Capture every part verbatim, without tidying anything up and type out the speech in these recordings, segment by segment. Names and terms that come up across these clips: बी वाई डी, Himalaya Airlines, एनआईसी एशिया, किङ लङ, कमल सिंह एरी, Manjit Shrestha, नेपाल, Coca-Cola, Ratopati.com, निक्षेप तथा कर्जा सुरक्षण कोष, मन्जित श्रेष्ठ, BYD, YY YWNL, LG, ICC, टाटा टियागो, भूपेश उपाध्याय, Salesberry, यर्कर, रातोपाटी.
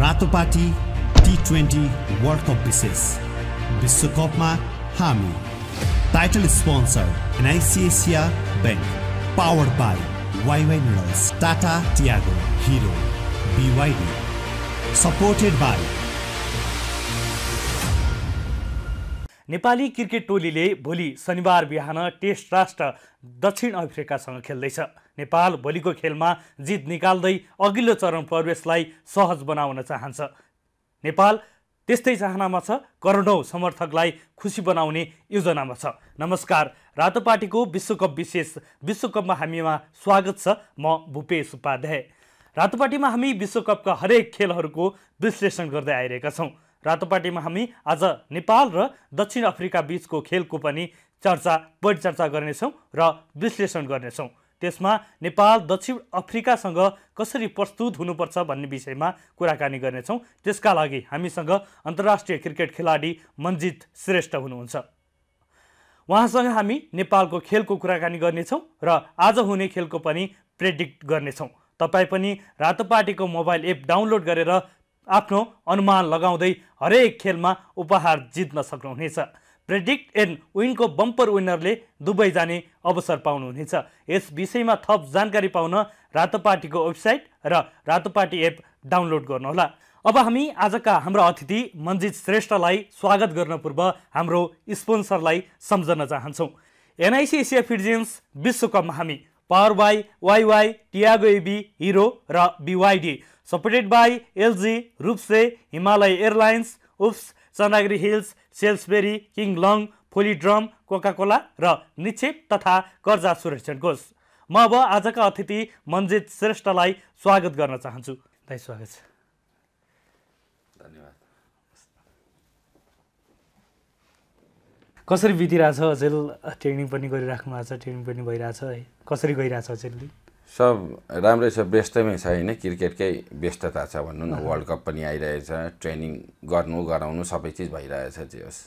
रातोपाटी T twenty World Cup विशेष विश्वकप में हामी title sponsor एनआईसी एशिया bank, powered by Y Y Y W N L, टाटा टियागो, Hero, बी वाई डी, supported by. Nepali cricket टोलीले भोलि शनिबार बिहान test राष्ट्र दक्षिण अफ्रिकासँग खेल्दैछ। नेपाल भोलिको खेलमा जित निकाल्दै अघिल्लो चरण प्रवेशलाई सहज बनाउन चाहन्छ। नेपाल त्यस्तै चाहनामा छ, करोडौं समर्थकलाई खुसी बनाउने योजनामा छ। नमस्कार, रातोपाटीको विश्वकप विशेष विश्वकपमा हामीमा स्वागत छ। म भूपेश उपाध्याय। रातोपाटीमा हामी विश्वकपका हरेक खेलहरूको विश्लेषण गर्दै आइरहेका छौँ। रातोपाटीमा हामी आज नेपाल र दक्षिण अफ्रिका बीचको खेलको पनि चर्चा बढी चर्चा गर्नेछौँ र विश्लेषण गर्नेछौँ। त्यसमा नेपाल दक्षिण अफ्रिकासँग कसरी प्रस्तुत हुनुपर्छ भन्ने विषयमा कुराकानी गर्नेछौँ। त्यसका लागि हामीसँग अन्तर्राष्ट्रिय क्रिकेट खेलाडी मन्जित श्रेष्ठ हुनुहुन्छ। उहाँसँग हामी नेपालको खेलको कुराकानी गर्नेछौँ र आज हुने खेलको पनि प्रेडिक्ट गर्नेछौँ। तपाईँ पनि रातोपाटीको मोबाइल एप डाउनलोड गरेर आफ्नो अनुमान लगाउँदै हरेक खेलमा उपहार जित्न सक्नुहुनेछ। प्रेडिक्ट एन्ड विनको बम्पर विनरले दुबई जाने अवसर पाउनुहुनेछ। यस विषयमा थप जानकारी पाउन रातोपाटीको वेबसाइट र रातोपाटी एप डाउनलोड गर्नुहोला। अब हामी आजका हाम्रा अतिथि मन्जित श्रेष्ठलाई स्वागत गर्न पूर्व हाम्रो स्पोन्सरलाई सम्झन चाहन्छौँ। एनआइसी एसिया फिटजेन्स विश्वकपमा हामी power by Y Y, Tiago एबी, हिरो र बी वाई डी, supported by L G, रूपसे, हिमालय एयरलाइन्स, उफ्स, Chandragiri hills, Salesberry, किङ लङ, फोलिड्रम, कोकाकोला र निक्षेप तथा कर्जा सुरक्षण कोष। म अब आजका अतिथि मन्जित श्रेष्ठलाई स्वागत गर्न चाहन्छु। दाइ, स्वागत छ। धन्यवाद। कसरी बितिरहेछ अचेल? ट्रेनिङ पनि गरिराख्नु भएको छ, ट्रेनिङ पनि भइरहेछ है। कसरी गइरहेछ अचेलले? सब राम्रै छ, व्यस्तमै छ होइन, क्रिकेटकै व्यस्तता छ भन्नु न। वर्ल्ड कप पनि आइरहेछ, ट्रेनिङ गर्नु गराउनु सबै चिज भइरहेछ। जे होस्,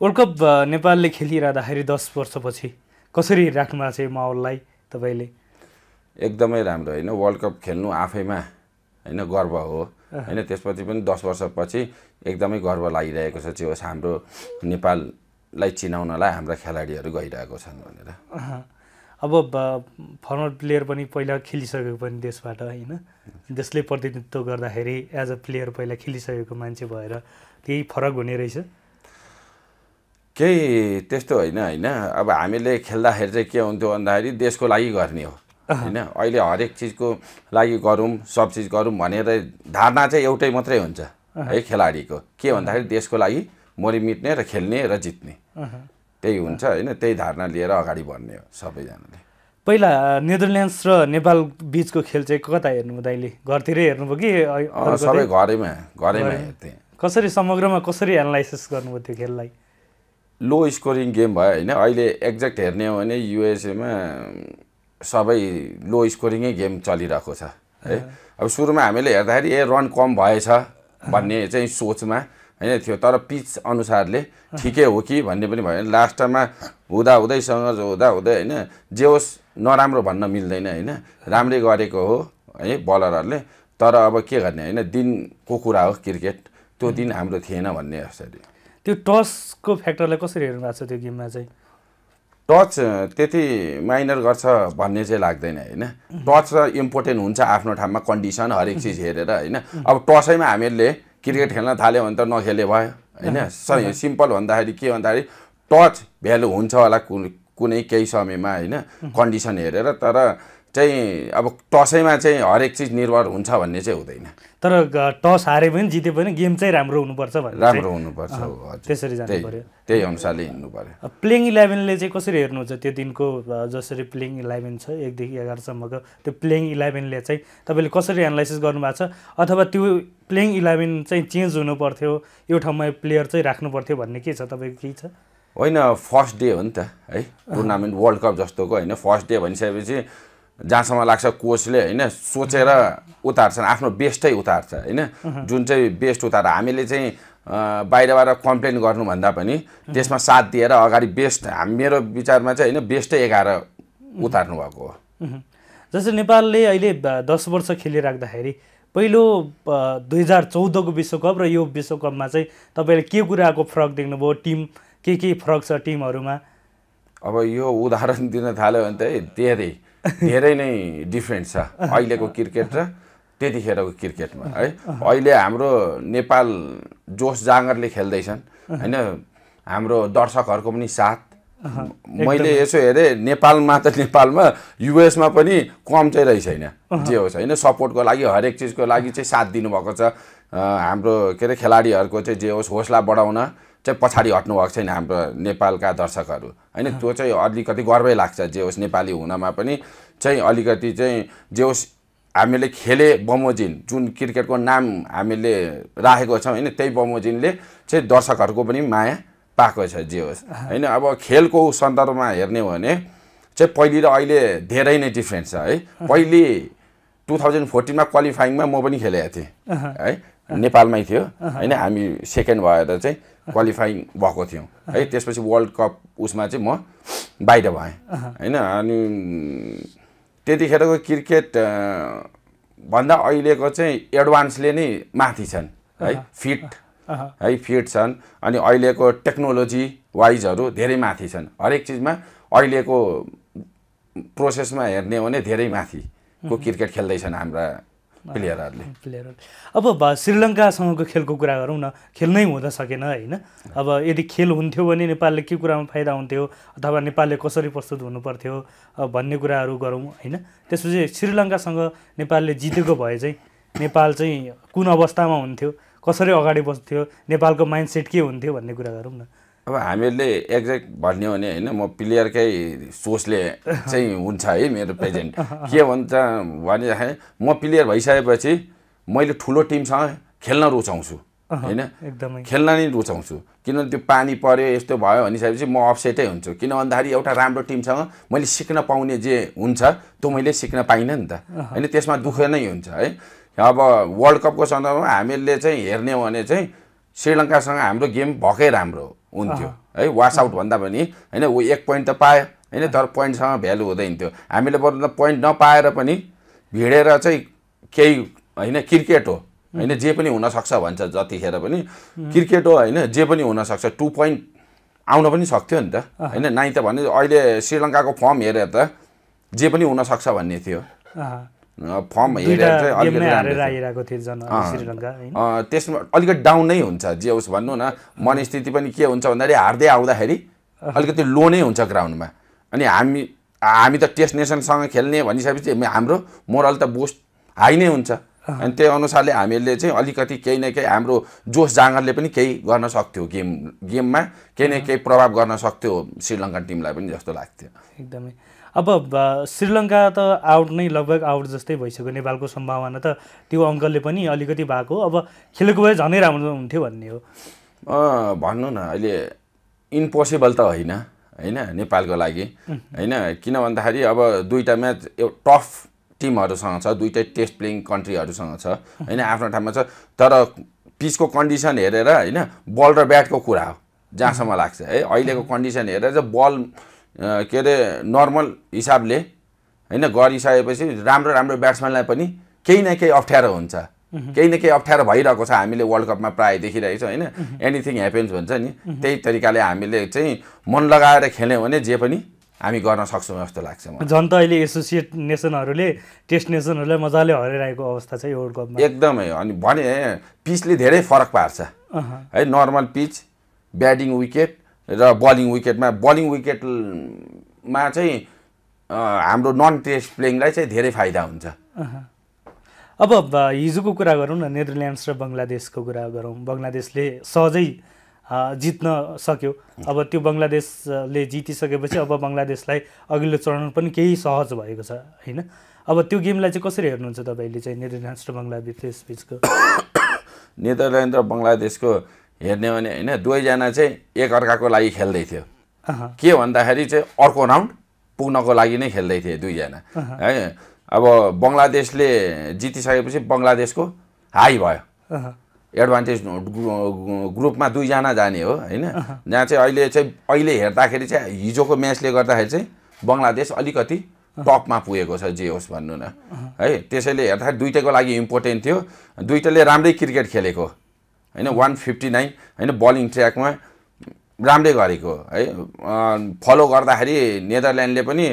वर्ल्ड कप नेपालले खेलिरहँदाखेरि दस वर्षपछि कसरी राख्नु भएको छ यो माहौललाई तपाईँले? एकदमै राम्रो होइन, वर्ल्ड कप खेल्नु आफैमा होइन गर्व हो होइन। त्यसपछि पनि दस वर्षपछि एकदमै गर्व लागिरहेको छ। जे होस्, हाम्रो नेपाललाई चिनाउनलाई हाम्रा खेलाडीहरू गइरहेको छन् भनेर। अब फर्मर प्लेयर पनि पहिला खेलिसकेको पनि देशबाट होइन, देशले प्रतिनिधित्व गर्दाखेरि एज अ प्लेयर पहिला खेलिसकेको मान्छे भएर केही फरक हुने रहेछ? केही त्यस्तो होइन होइन। अब हामीले खेल्दाखेरि चाहिँ के हुन्थ्यो भन्दाखेरि देशको लागि गर्ने हो होइन। अहिले हरेक चिजको लागि गरौँ, सब चिज गरौँ भनेर धारणा चाहिँ एउटै मात्रै हुन्छ है खेलाडीको, के भन्दाखेरि देशको लागि मरिमिट्ने र खेल्ने र जित्ने, त्यही हुन्छ होइन। त्यही धारणा लिएर अगाडि बढ्ने हो सबैजनाले। पहिला नेदरल्यान्ड्स र नेपाल बिचको खेल चाहिँ कता हेर्नुभयो दाइले? घरतिरै हेर्नुभयो कि सबै? घरैमा घरैमा हेर्थेँ। कसरी समग्रमा कसरी एनालाइसिस गर्नुभयो त्यो खेललाई? लो स्कोरिङ गेम भयो होइन। अहिले एक्ज्याक्ट हेर्ने हो भने युएसएमा सबै लो स्कोरिङै गेम चलिरहेको छ है। अब सुरुमा हामीले हेर्दाखेरि ए रन कम भएछ भन्ने चाहिँ सोचमा होइन थियो, तर पिच अनुसारले ठिकै हो कि भन्ने पनि भयो। लास्टमा हुँदा हुँदैसँग हुँदा हुँदै होइन, जे होस् नराम्रो भन्न मिल्दैन होइन, राम्रै गरेको हो है बलरहरूले। तर अब के गर्ने होइन, दिनको कुरा हो क्रिकेट, त्यो दिन हाम्रो थिएन भन्ने। यसरी त्यो टसको फ्याक्टरलाई कसरी हेर्नु भएको छ त्यो गेममा? चाहिँ टच त्यति माइनर गर्छ भन्ने चाहिँ लाग्दैन होइन। टच र इम्पोर्टेन्ट हुन्छ आफ्नो ठाउँमा, कन्डिसन हरेक चिज हेरेर होइन। अब टसैमा हामीहरूले क्रिकेट खेल्न थाल्यो भने त नखेले भयो होइन। सिम्पल भन्दाखेरि के भन्दाखेरि टच भ्यालु हुन्छ होला कुनै केही समयमा होइन, कन्डिसन हेरेर। तर चाहिँ अब टसैमा चाहिँ हरेक चिज निर्भर हुन्छ भन्ने चाहिँ हुँदैन। तर टस हारे पनि जिते पनि गेम चाहिँ राम्रो हुनुपर्छ भन्ने, राम्रो हुनुपर्छ, त्यसरी जानु पर्यो, त्यही अनुसारले हिँड्नु पर्यो। प्लेइङ इलेभेनले चाहिँ कसरी हेर्नुहुन्छ त्यो दिनको? जसरी प्लेइङ इलेभेन छ एकदेखि एघारसम्मको, त्यो प्लेइङ इलेभेनले चाहिँ तपाईँले कसरी एनालाइसिस गर्नुभएको छ? अथवा त्यो प्लेइङ इलेभेन चाहिँ चेन्ज हुनु पर्थ्यो, यो ठाउँमा प्लेयर चाहिँ राख्नु पर्थ्यो भन्ने के छ तपाईँको? के छ होइन, फर्स्ट डे हो नि त है टुर्नामेन्ट, वर्ल्ड कप जस्तोको होइन। फर्स्ट डे भनिसकेपछि जहाँसम्म लाग्छ कोचले होइन सोचेर उतार्छन्, आफ्नो बेस्टै उतार्छ होइन, जुन चाहिँ बेस्ट उतार। हामीले चाहिँ बाहिरबाट कम्प्लेन गर्नुभन्दा पनि त्यसमा साथ दिएर अगाडि बेस्ट, हामी मेरो विचारमा चाहिँ होइन बेस्टै एघार उतार्नु भएको हो। जस्तो नेपालले अहिले दस वर्ष खेलिराख्दाखेरि पहिलो दुई हजार चौध को विश्वकप र यो विश्वकपमा चाहिँ तपाईले के कुराको फरक देख्नुभयो? टिम के के फरक छ टिमहरुमा? अब यो उदाहरण दिन थाल्यो भने चाहिँ धेरै धेरै नै डिफरेन्स छ अहिलेको क्रिकेट र त्यतिखेरको क्रिकेटमा है। अहिले हाम्रो नेपाल जोश जागरले खेल्दै छन् हैन, हाम्रो दर्शकहरुको पनि साथ। मैले यसो हेरे नेपालमा त नेपालमा युएसमा पनि कम चाहिँ रहि छैन, जे होस् हैन सपोर्टको लागि हरेक चीजको लागि चाहिँ साथ दिनुभएको छ। हाम्रो के रे खेलाडीहरुको चाहिँ जे होस् हौसला बढाउन चाहिँ पछाडी हट्नु भएको छैन हाम्रो नेपालका दर्शकहरु हैन। त्यो चाहिँ अलिकति गर्वै लाग्छ जे होस् नेपाली हुनमा पनि चाहिँ अलिकति चाहिँ जे होस् हामीले खेले बमोजिन जुन क्रिकेटको नाम हामीले राखेको छौं हैन, त्यही बमोजिनले चाहिँ दर्शकहरुको पनि माया पाएको छ जे होस् हैन। अब खेलको सन्दर्भमा हेर्ने हो भने चाहिँ पहिले र अहिले धेरै नै डिफरेन्स छ है। पहिले दुई हजार चौध मा क्वालिफाइङमा म पनि खेलेको थिएँ है, नेपालमै थियो हैन, हामी सेकेन्ड भएर चाहिँ क्वालिफाइङ भएको थियौं है। त्यसपछि वर्ल्ड कप उसमा चाहिँ म बाहिर भएँ हैन। अनि त्यतिखेरको क्रिकेट भन्दा अहिलेको चाहिँ एडभान्सले नै माथि छन् है, फिट है फिट छन्। अनि अहिलेको टेक्नोलोजी वाइजहरु धेरै माथि छन्, हरेक चीजमा अहिलेको प्रोसेसमा हेर्ने हो भने धेरै माथिको क्रिकेट खेल्दै छन् हाम्रा प्लेयरहरुले। प्लेयरहरु अब श्रीलङ्कासँगको खेलको कुरा गरौँ न, खेल्नै हुँदा सकेन हैन। अब यदि खेल हुन्थ्यो भने नेपालले के कुरामा फाइदा हुन्थ्यो अथवा नेपालले कसरी प्रस्तुत हुनुपर्थ्यो भन्ने कुराहरु गरौँ हैन। त्यसपछि श्रीलङ्कासँग नेपालले जितेको भए चाहिँ नेपाल चाहिँ कुन अवस्थामा हुन्थ्यो, कसरी अगाडि बस्थ्यो, नेपालको माइन्डसेट के हुन्थ्यो भन्ने कुरा गरौँ न। अब हामीले एक्ज्याक्ट भन्ने हो भने हैन, म प्लेयरकै सोचले चाहिँ हुन्छ है मेरो प्रेजेन्ट के भन्छ भने है, म प्लेयर भइसकेपछि मैले ठुलो टिमसँग खेल्न रुचाउँछु हैन, एकदमै खेल्न नै रुचाउँछु। किनभने त्यो पानी पर्यो यस्तो भयो भनिसकेपछि म अपसेटै हुन्छु। किन भन्दाखेरि एउटा राम्रो टिमसँग मैले सिक्न पाउने जे हुन्छ त्यो मैले सिक्न पाइनँ नि त हैन, त्यसमा दुःख नै हुन्छ है। अब वर्ल्ड कपको सन्दर्भमा हामीले चाहिँ हेर्ने हो भने चाहिँ श्रीलङ्कासँग हाम्रो गेम भकै राम्रो हुन्थ्यो है, वास आउट भन्दा पनि हैन। ऊ एक पोइन्ट त पायो हैन, तर पोइन्टसँग भ्यालु हुँदैन थियो। हामीले बरु त पोइन्ट नपाएर पनि भिडेर चाहिँ केही हैन, क्रिकेट हो हैन, जे पनि हुन सक्छ भन्छ जतिखेर पनि, क्रिकेट हो हैन, जे पनि हुन सक्छ। टु पोइन्ट आउन पनि सक्थ्यो नि त हैन, नाइ त भने अहिले श्रीलङ्काको फर्म हेरेर त जे पनि हुन सक्छ भन्ने थियो। फर्म हेरेर त्यसमा अलिकति डाउन नै हुन्छ जे होस्, भन्नु न मनस्थिति पनि के हुन्छ भन्दाखेरि हार्दै आउँदाखेरि अलिकति लो नै हुन्छ ग्राउन्डमा। अनि हामी हामी त टेस्ट नेसनसँग खेल्ने भनिसकेपछि हाम्रो मोरल त बुस्ट हाई नै हुन्छ। अनि त्यही अनुसारले हामीले चाहिँ अलिकति केही न केही हाम्रो जोश जाँगरले पनि केही गर्न सक्थ्यो, गेम गेममा केही न केही प्रभाव गर्न सक्थ्यो श्रीलङ्कन टिमलाई पनि जस्तो लाग्थ्यो एकदमै। अब श्रीलङ्का त आउट नै लगभग आउट जस्तै भइसक्यो, नेपालको सम्भावना त त्यो अङ्कले पनि अलिकति भएको, अब खेलेको भए झनै राम्रो हुन्थ्यो भन्ने हो। भन्नु न अहिले इम्पोसिबल त होइन हैन नेपालको लागि हैन। किन भन्दाखेरि अब दुईटा म्याच टफ टिमहरुसँग छ, दुईटै टेस्ट प्लेइङ कन्ट्रीहरुसँग छ हैन, आफ्नो ठाउँमा छ। तर पिचको कन्डिसन हेरेर हैन, बल र ब्याटको कुरा हो जहाँसम्म लाग्छ है। अहिलेको कन्डिसन हेरेर चाहिँ बल के रे नर्मल हिसाबले हैन गरिसकेपछि राम्रो राम्रो ब्याट्सम्यानलाई पनि केही न केही अप्ठ्यारो हुन्छ, केही न केही अप्ठ्यारो भइरहेको छ। हामीले वर्ल्ड कपमा प्राय देखिरहेको छौं हैन, एनिथिङ ह्यापेन्स भन्छ नि, त्यही तरिकाले हामीले चाहिँ मन लगाएर खेल्यौं भने जे पनि हामी गर्न सक्छौं जस्तो लाग्छ मलाई। जनता अहिले एसोसिएट नेसनहरुले टेस्ट नेसनहरुलाई मजाले हराइरहेको अवस्था छ वर्ल्ड कपमा एकदमै। अनि भने पिचले धेरै फरक पार्छ है, नर्मल पिच, ब्याटिङ विकेट र बलिङ विकेटमा। बलिङ विकेटमा चाहिँ हाम्रो नन टेस्ट प्लेइङलाई चाहिँ धेरै फाइदा हुन्छ। अब हिजोको कुरा गरौँ न, नेदरल्यान्ड्स र बङ्गलादेशको कुरा गरौँ। बङ्गलादेशले सहजै जित्न सक्यो। अब त्यो बङ्गलादेशले जितिसकेपछि अब बङ्गलादेशलाई अघिल्लो चरण पनि केही सहज भएको छ हैन। अब त्यो गेमलाई चाहिँ कसरी हेर्नुहुन्छ तपाईँले चाहिँ नेदरल्यान्ड्स र बङ्गलादेश बिचको? नेदरल्यान्ड र बङ्गलादेशको हेर्ने भने हैन, दुवैजना चाहिँ एकअर्काको लागि खेल्दै थियो। के भन्दाखेरि चाहिँ अर्को राउन्ड पुग्नको लागि नै खेल्दै थिए दुईजना है। अब बङ्गलादेशले जितिसकेपछि बङ्गलादेशको हाई भयो, एडभान्टेज ग्रुपमा दुईजना जाने हो हैन। जहाँ चाहिँ अहिले चाहिँ अहिले हेर्दाखेरि चाहिँ हिजोको म्याचले गर्दाखेरि चाहिँ बङ्गलादेश अलिकति टपमा पुगेको छ जे होस् भन्नु न है। त्यसैले हेर्दा दुईटैको लागि इम्पोर्टेन्ट थियो, दुईटैले राम्रै क्रिकेट खेलेको हैन, एक सय पचपन्न हैन बलिङ ट्र्याकमा राम्रै गरेको है। फलो गर्दाखेरि नेदरल्यान्डले पनि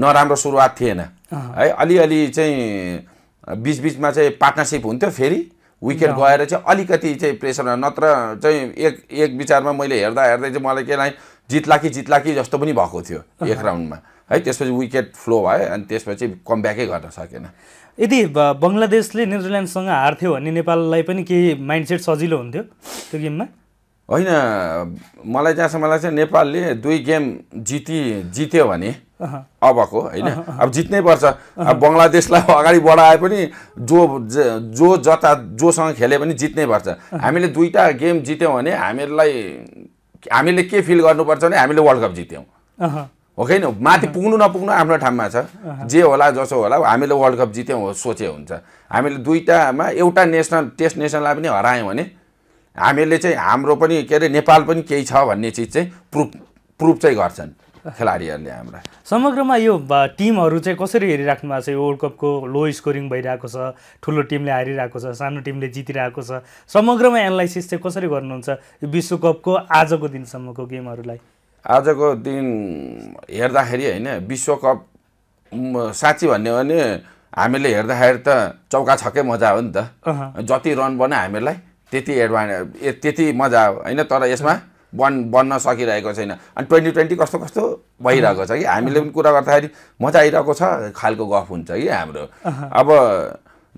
नराम्रो सुरुवात थिएन है, अलिअलि चाहिँ बीचबीचमा चाहिँ पार्टनरशिप हुन्थ्यो, फेरि विकेट गएर चाहिँ अलिकति चाहिँ प्रेसरमा, नत्र चाहिँ एक एक विचारमा मैले हेर्दा हेर्दै चाहिँ मलाई के लाग्यो जित्ला कि जित्ला कि जस्तो पनि भएको थियो एक राउन्डमा है। त्यसपछि विकेट फ्लो भयो अनि त्यसपछि कमब्याकै गर्न सकेन। यदि बङ्गलादेशले नेदरल्यान्डसँग हार्थ्यो भने नेपाललाई पनि केही माइन्डसेट सजिलो हुन्थ्यो त्यो गेममा होइन? मलाई जहाँसम्म लाग्छ नेपालले दुई गेम जिति जित्यो भने अबको हैन अब जित्नै पर्छ। अब बङ्गलादेशलाई अगाडि बढाए पनि जो जो जता जोसँग खेले पनि जित्नै पर्छ। हामीले दुईटा गेम जित्यौँ भने हामीलाई हामीले के फिल गर्नुपर्छ भने हामीले वर्ल्ड कप जित्यौँ हो कि होइन? माथि पुग्नु नपुग्नु आफ्नो ठाउँमा छ, जे होला जसो होला हामीले वर्ल्ड कप जित्यौँ हो सोचे हुन्छ। हामीले दुईटामा एउटा नेसनल टेस्ट नेसनललाई पनि हरायौँ भने हामीले चाहिँ हाम्रो पनि के अरे नेपाल पनि केही छ भन्ने चिज चाहिँ प्रुफ प्रुफ चाहिँ गर्छन् खेलाडीहरूले हाम्रा। समग्रमा यो टिमहरू चाहिँ कसरी हेरिराख्नु भएको छ? यो वर्ल्ड कपको लो स्कोरिङ भइरहेको छ, ठुलो टिमले हारिरहेको छ, सानो टिमले जितिरहेको छ, समग्रमा एनालाइसिस चाहिँ कसरी गर्नुहुन्छ यो विश्वकपको आजको दिनसम्मको गेमहरूलाई? आजको दिन हेर्दाखेरि होइन विश्वकप साँच्ची भन्ने हो भने हामीले हेर्दाखेरि त चौका छक्कै मजा हो नि त, जति रन बन्यो हामीलाई त्यति एडभान्टेज त्यति मजा हो होइन। तर यसमा बन् बन्न सकिरहेको छैन अनि ट्वेन्टी ट्वेन्टी कस्तो कस्तो भइरहेको छ कि हामीले पनि कुरा गर्दाखेरि मजा आइरहेको छ खालको गफ हुन्छ कि हाम्रो। अब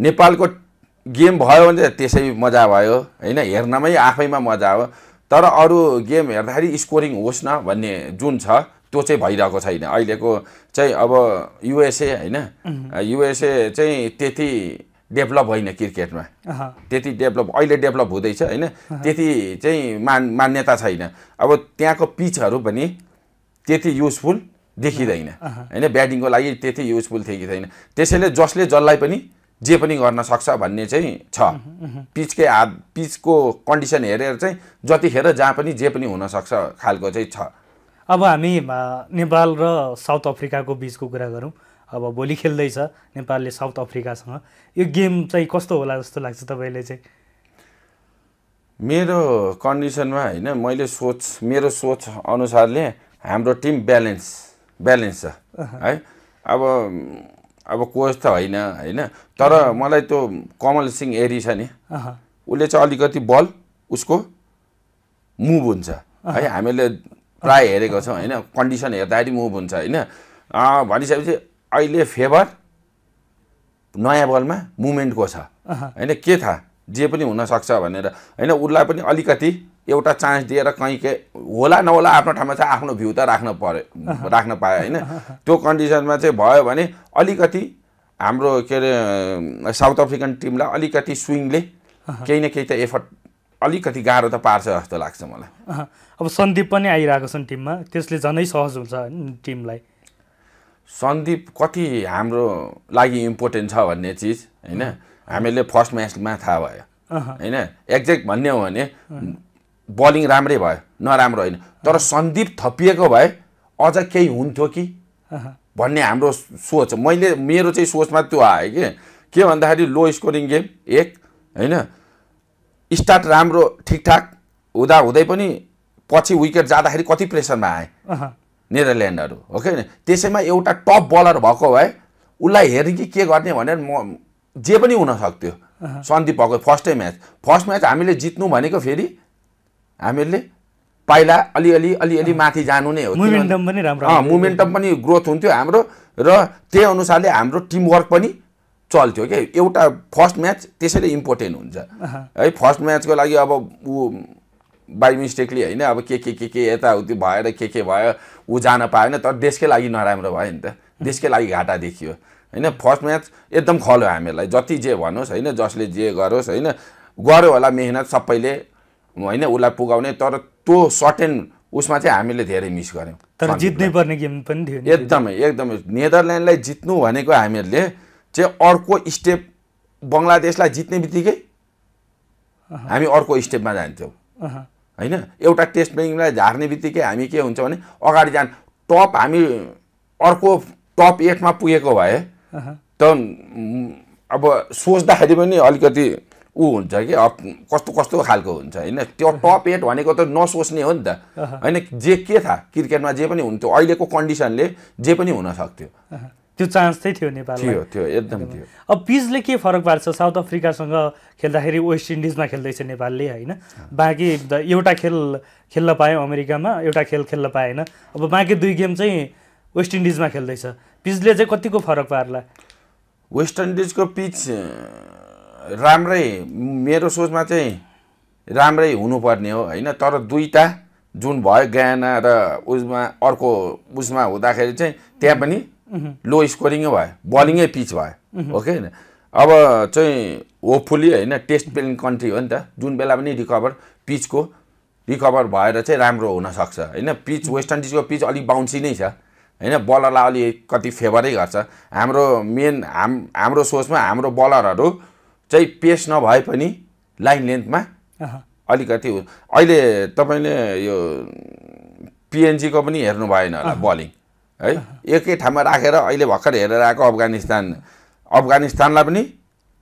नेपालको गेम भयो भने त्यसै मजा भयो होइन, हेर्नमै आफैमा मजा हो। तर अरू गेम हेर्दाखेरि स्कोरिङ होस् न भन्ने जुन छ त्यो चाहिँ भइरहेको छैन अहिलेको चाहिँ। अब युएसए होइन, युएसए चाहिँ त्यति डेभलप होइन क्रिकेटमा, त्यति डेभलप अहिले डेभलप हुँदैछ होइन, त्यति चाहिँ मान मान्यता छैन। अब त्यहाँको पिचहरू पनि त्यति युजफुल देखिँदैन होइन, ब्याटिङको लागि त्यति युजफुल देखिँदैन। त्यसैले जसले जसलाई पनि जे पनि गर्न सक्छ भन्ने चाहिँ छ। पिचकै हात पिचको कन्डिसन हेरेर चाहिँ जतिखेर जहाँ पनि जे पनि हुनसक्छ खालको चाहिँ छ। अब हामी नेपाल र साउथ अफ्रिकाको बिचको कुरा गरौँ। अब भोलि खेल्दैछ नेपालले साउथ अफ्रिकासँग, यो गेम चाहिँ कस्तो होला जस्तो लाग्छ तपाईँले? चाहिँ मेरो कन्डिसनमा होइन, मैले सोच मेरो सोच अनुसारले हाम्रो टिम ब्यालेन्स ब्यालेन्स छ है। अब अब कोच त होइन होइन, तर मलाई त्यो कमल सिंह एरी छ नि उसले चाहिँ अलिकति बल उसको मुभ हुन्छ है, हामीले प्राय हेरेको छौँ होइन, कन्डिसन हेर्दाखेरि मुभ हुन्छ होइन। भनिसकेपछि अहिले फेभर नयाँ बलमा मुभमेन्टको छ होइन, के थाहा जे पनि हुनसक्छ भनेर होइन। उसलाई पनि अलिकति एउटा चान्स दिएर कहीँ के होला नहोला आफ्नो ठाउँमा चाहिँ आफ्नो भ्यू त राख्न पर्यो राख्न पायो होइन। त्यो कन्डिसनमा चाहिँ भयो भने अलिकति हाम्रो के अरे साउथ अफ्रिकन टिमलाई अलिकति स्विङले केही न केही त एफर्ट अलिकति गाह्रो त पार्छ जस्तो लाग्छ मलाई। अब सन्दीप पनि आइरहेको छन् टिममा, त्यसले झनै सहज हुन्छ टिमलाई। सन्दीप कति हाम्रो लागि इम्पोर्टेन्ट छ भन्ने चिज होइन हामीले फर्स्ट म्याचमा थाहा भयो होइन। एक्ज्याक्ट भन्ने हो भने बलिङ राम्रै भयो नराम्रो होइन, तर सन्दीप थपिएको भए अझ केही हुन्थ्यो कि भन्ने हाम्रो सोच, मैले मेरो चाहिँ सोचमा त्यो आयो कि के भन्दाखेरि लो स्कोरिङ गेम एक होइन, स्टार्ट राम्रो ठिकठाक हुँदा हुँदै पनि पछि विकेट जाँदाखेरि कति प्रेसरमा आए नेदरल्यान्डहरू हो कि होइन। त्यसैमा एउटा टप बलर भएको भए उसलाई हेर्ने कि के गर्ने भनेर म जे पनि हुन सक्थ्यो। सन्दीप भएको फर्स्टै म्याच फर्स्ट म्याच हामीले जित्नु भनेको फेरि हामीले पाइला अलिअलि अलिअलि माथि जानु नै हो, मोमेन्टम पनि राम्रो मोमेन्टम पनि ग्रोथ हुन्थ्यो हाम्रो र त्यही अनुसारले हाम्रो टिमवर्क पनि चल्थ्यो क्या। एउटा फर्स्ट म्याच त्यसैले इम्पोर्टेन्ट हुन्छ है। फर्स्ट म्याचको लागि अब ऊ बाई मिस्टेकली होइन अब के के के के यताउति भएर के के भयो ऊ जान पाएन, तर देशकै लागि नराम्रो भयो नि त, देशकै लागि घाटा देखियो होइन। फर्स्ट म्याच एकदम खलो हामीलाई, जति जे भनोस् होइन जसले जे गरोस् होइन, गऱ्यो होला मेहनत सबैले होइन उसलाई पुगाउने, तर त्यो सर्ट एन्ड उसमा चाहिँ हामीले धेरै मिस गऱ्यौँ। तर जित्नै पर्ने गेम पनि थियो एकदमै एकदमै। नेदरल्यान्डलाई जित्नु भनेको हामीहरूले चाहिँ अर्को स्टेप, बङ्गलादेशलाई जित्ने बित्तिकै हामी अर्को स्टेपमा जान्थ्यौँ होइन। एउटा टेस्ट ब्याङ्कलाई झार्ने बित्तिकै हामी के हुन्छ भने अगाडि जान, टप हामी अर्को टप एट मा पुगेको भए त अब सोच्दाखेरि पनि अलिकति उ हुन्छ के कस्तो कस्तो खालको हुन्छ हैन त्यो टप एट भनेको त नसोच्ने हो नि त हैन जे के था क्रिकेटमा जे पनि हुन्थ्यो अहिलेको कन्डिसनले जे पनि हुन सक्थ्यो त्यो चान्स चाहिँ थियो नेपालमा थियो त्यो एकदम थियो अब पिचले के फरक पार्छ साउथ अफ्रिका सँग खेल्दाखेरि वेस्ट इन्डिज मा खेल्दै छ नेपालले हैन बाकी एउटा खेल खेल्न पायो अमेरिकामा एउटा खेल खेल्न पाएन अब बाकी दुई गेम चाहिँ वेस्ट इन्डिज मा खेल्दै छ पिचले चाहिँ कतिको फरक पार्ला वेस्ट इन्डिज को पिच राम्रै मेरो सोचमा चाहिँ राम्रै हुनु पर्ने हो हैन तर दुईटा जुन भयो गाना र उसमा अर्को उसमा हुँदाखेरि चाहिँ त्यहाँ पनि लो स्कोरिङ भयो बलिङै पिच भयो ओके हैन अब चाहिँ होपफुली हैन टेस्ट प्लेइङ कन्ट्री हो नि त जुन बेला पनि रिकभर पिच को रिकभर भएर चाहिँ राम्रो हुन सक्छ हैन पिच वेस्ट इन्डिज को पिच अलि बाउन्सी नै छ हैन बलरलाई अलि कति फेभरै गर्छ हाम्रो मेन हाम हाम्रो सोचमा हाम्रो बलरहरु चाहिँ पेस नभए पनि लाइन लेन्थमा अलिकति अहिले तपाईले यो पीएनजी को पनि हेर्नु भएन होला बलिङ है एकै ठाउँमा राखेर अहिले भक्कर हेरेर आएको अफगानिस्तान अफगानिस्तानलाई पनि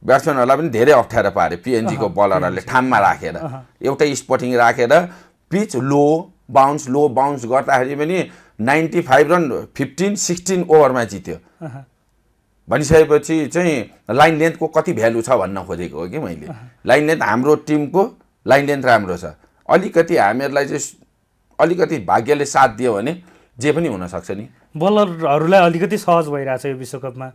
ब्याट्सम्यानहरुलाई पनि धेरै अप्ठ्यारो पारे पीएनजी को बलरहरुले ठाममा राखेर एउटा स्पोटिङ राखेर pitch low bounce low bounce गर्दाखेरि पनि पचानब्बे रन पन्ध्र सोह्र ओभरमा जित्यो भनिसकेपछि चाहिँ लाइन लेन्थ को कति भ्यालु छ भन्न खोजेको हो के मैले लाइन लेन्थ हाम्रो टिम को लाइन लेन्थ राम्रो छ अलिकति हामीहरुलाई चाहिँ अलिकति भाग्यले साथ दियो भने जे पनि हुन सक्छ नि बलरहरुलाई अलिकति सहज भइराछ यो विश्वकपमा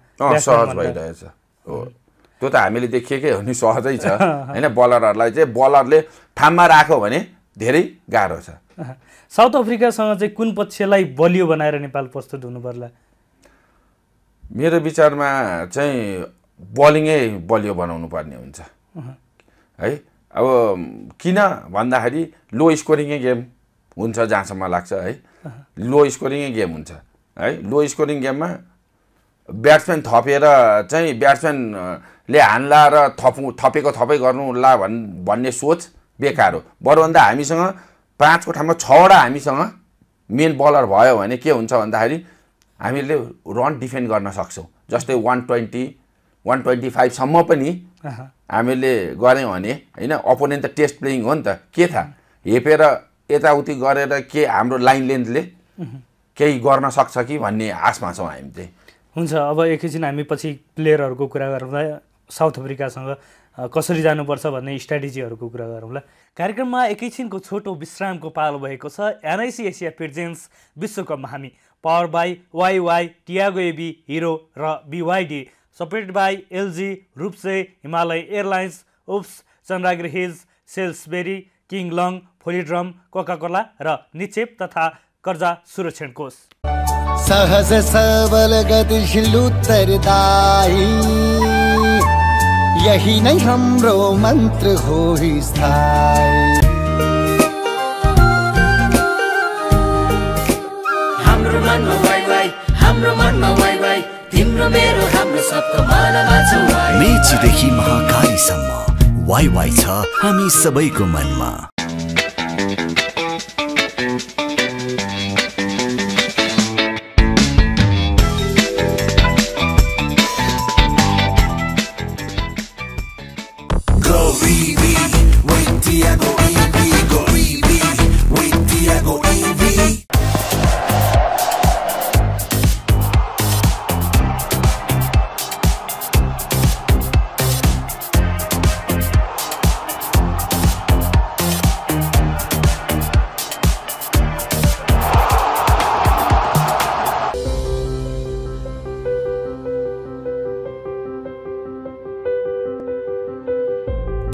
सहज भइरहेछ हो त्यो त हामीले देखेकै हो नि सहजै छ हैन बलरहरुलाई चाहिँ बलरले ठाममा राख्यो भने धेरै गाह्रो छ साउथ अफ्रिका सँग चाहिँ कुन पक्षलाई बलियो बनाएर नेपाल प्रस्तुत हुनु पर्ला मेरो विचारमा चाहिँ बलिङै बलियो बनाउनु पर्ने हुन्छ है अब किन भन्दाखेरि लो स्कोरिङ गेम हुन्छ जहाँसम्म लाग्छ है लो स्कोरिङ गेम हुन्छ है लो स्कोरिङ गेममा ब्याट्सम्यान थपेर चाहिँ ब्याट्सम्यानले हान्ला र थपु थपेको थपै गर्नुला भन् भन्ने सोच बेकार हो बरुभन्दा हामीसँग पाँचको ठाउँमा छवटा हामीसँग मेन बलर भयो भने के हुन्छ भन्दाखेरि हामीले रन डिफेन्ड गर्न सक्छौं जस्तै एक सय बीस एक सय पच्चीस सम्म पनि हामीले गर्यौं भने हैन अपोनेन्ट त टेस्ट प्लेइङ हो नि त के था हेपेर यताउति गरेर के हाम्रो लाइन लेन्थले केही गर्न सक्छ कि भन्ने आशमा छौं हामी चाहिँ हुन्छ अब एकैछिन हामी पछि प्लेयरहरुको कुरा गरौँला साउथ अफ्रिका सँग कसरी जानुपर्छ भन्ने स्ट्र्याटेजीहरुको कुरा गरौँला कार्यक्रममा एकैछिनको छोटो विश्रामको पालो भएको छ एनआईसी एशिया प्रेजेन्स विश्वकपमा हामी power by Y Y Tiago एबी हिरो र बीवाईडी सपोर्टेड बाई एलजी रूपसे हिमालय एयरलाइन्स उप्स Chandragiri hills Salesberry किङ लङ फोलिड्रम कोकाकोला र निक्षेप तथा कर्जा सुरक्षण कोष सहज सबल गतिशील उत्तरदायी यही नै हाम्रो मन्त्र हो स्थायी मेचीदेखि महाकालीसम्म वाई वाई छ हामी सबैको मनमा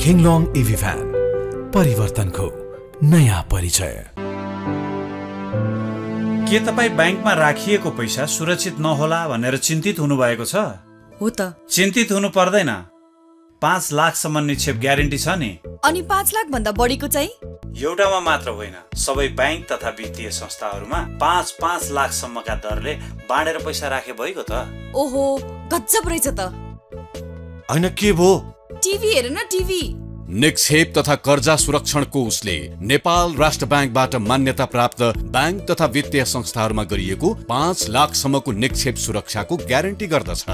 King Long E V Van परिवर्तन को नयाँ परिचय के तपाई बैंकमा राखिएको पैसा सुरक्षित नहोला भनेर चिन्तित हुनु भएको छ हो त चिन्तित हुनु पर्दैन पाँच लाख सम्म निक्षेप ग्यारेन्टी छ नि अनि पाँच लाख भन्दा बढीको चाहिँ एउटामा मात्र होइन सबै बैंक तथा वित्तीय संस्थाहरुमा पाँच पाँच लाख सम्मका दरले बाँडेर पैसा राखे भएको त ओहो गजब रहेछ त हैन के भो टिभी हेर न टिभी निक्षेप तथा कर्जा सुरक्षणको उसले नेपाल राष्ट्र बैंकबाट मान्यता प्राप्त बैंक तथा वित्तीय संस्थाहरूमा गरिएको पाँच लाखसम्मको निक्षेप सुरक्षाको ग्यारेन्टी गर्दछ।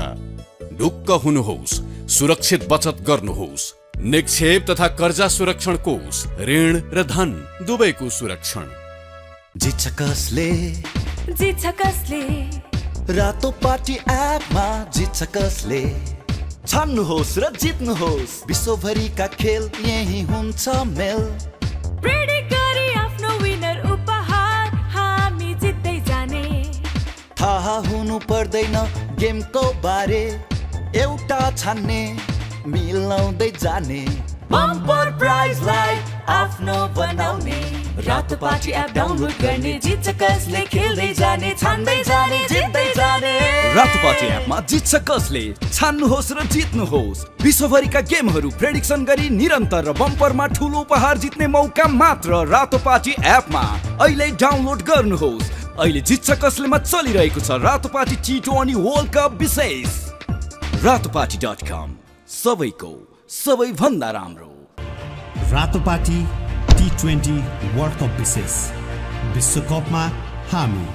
ढुक्क हुनुहोस्, सुरक्षित बचत गर्नुहोस्। निक्षेप तथा कर्जा सुरक्षण कोष, ऋण र धन दुबैको सुरक्षण। जित्छ कसले, जित्छ कसले, रातोपाटी एपमा जित्छ कसले। छान्नुहोस् र जित्नुहोस्, विश्वभरिका खेल यही हुन्छ मेल। प्रेडिकरी आफ्नो विनर उपहार हामी जित्दै जाने। थाहा हुनु पर्दैन गेमको बारे, एउटा छान्ने मिलाउँदै जाने। बम्पर प्राइजलाई आफ्नो बनाउने, रातोपाटी एप डाउनलोड गर्ने। जित्छ कसले, खेल्दै जाने, छान्दै जाने, जित्दै जाने। रातोपाटी एपमा जित्छ कसले, छान्नुहोस् र जित्नुहोस्। विश्वभरिका गेमहरू प्रेडिक्सन गरी निरन्तर र बम्परमा ठुलो उपहार जित्ने मौका मात्र रातोपाटी एपमा। अहिले डाउनलोड गर्नुहोस्। अहिले जित्छ कसलेमा चलिरहेको छ रातोपाटी T twenty World Cup विशेष। रातोपाटी डट कम सबैको सबैभन्दा राम्रो। रातोपाटी T twenty World Cup विशेष, विश्वकपमा हामी।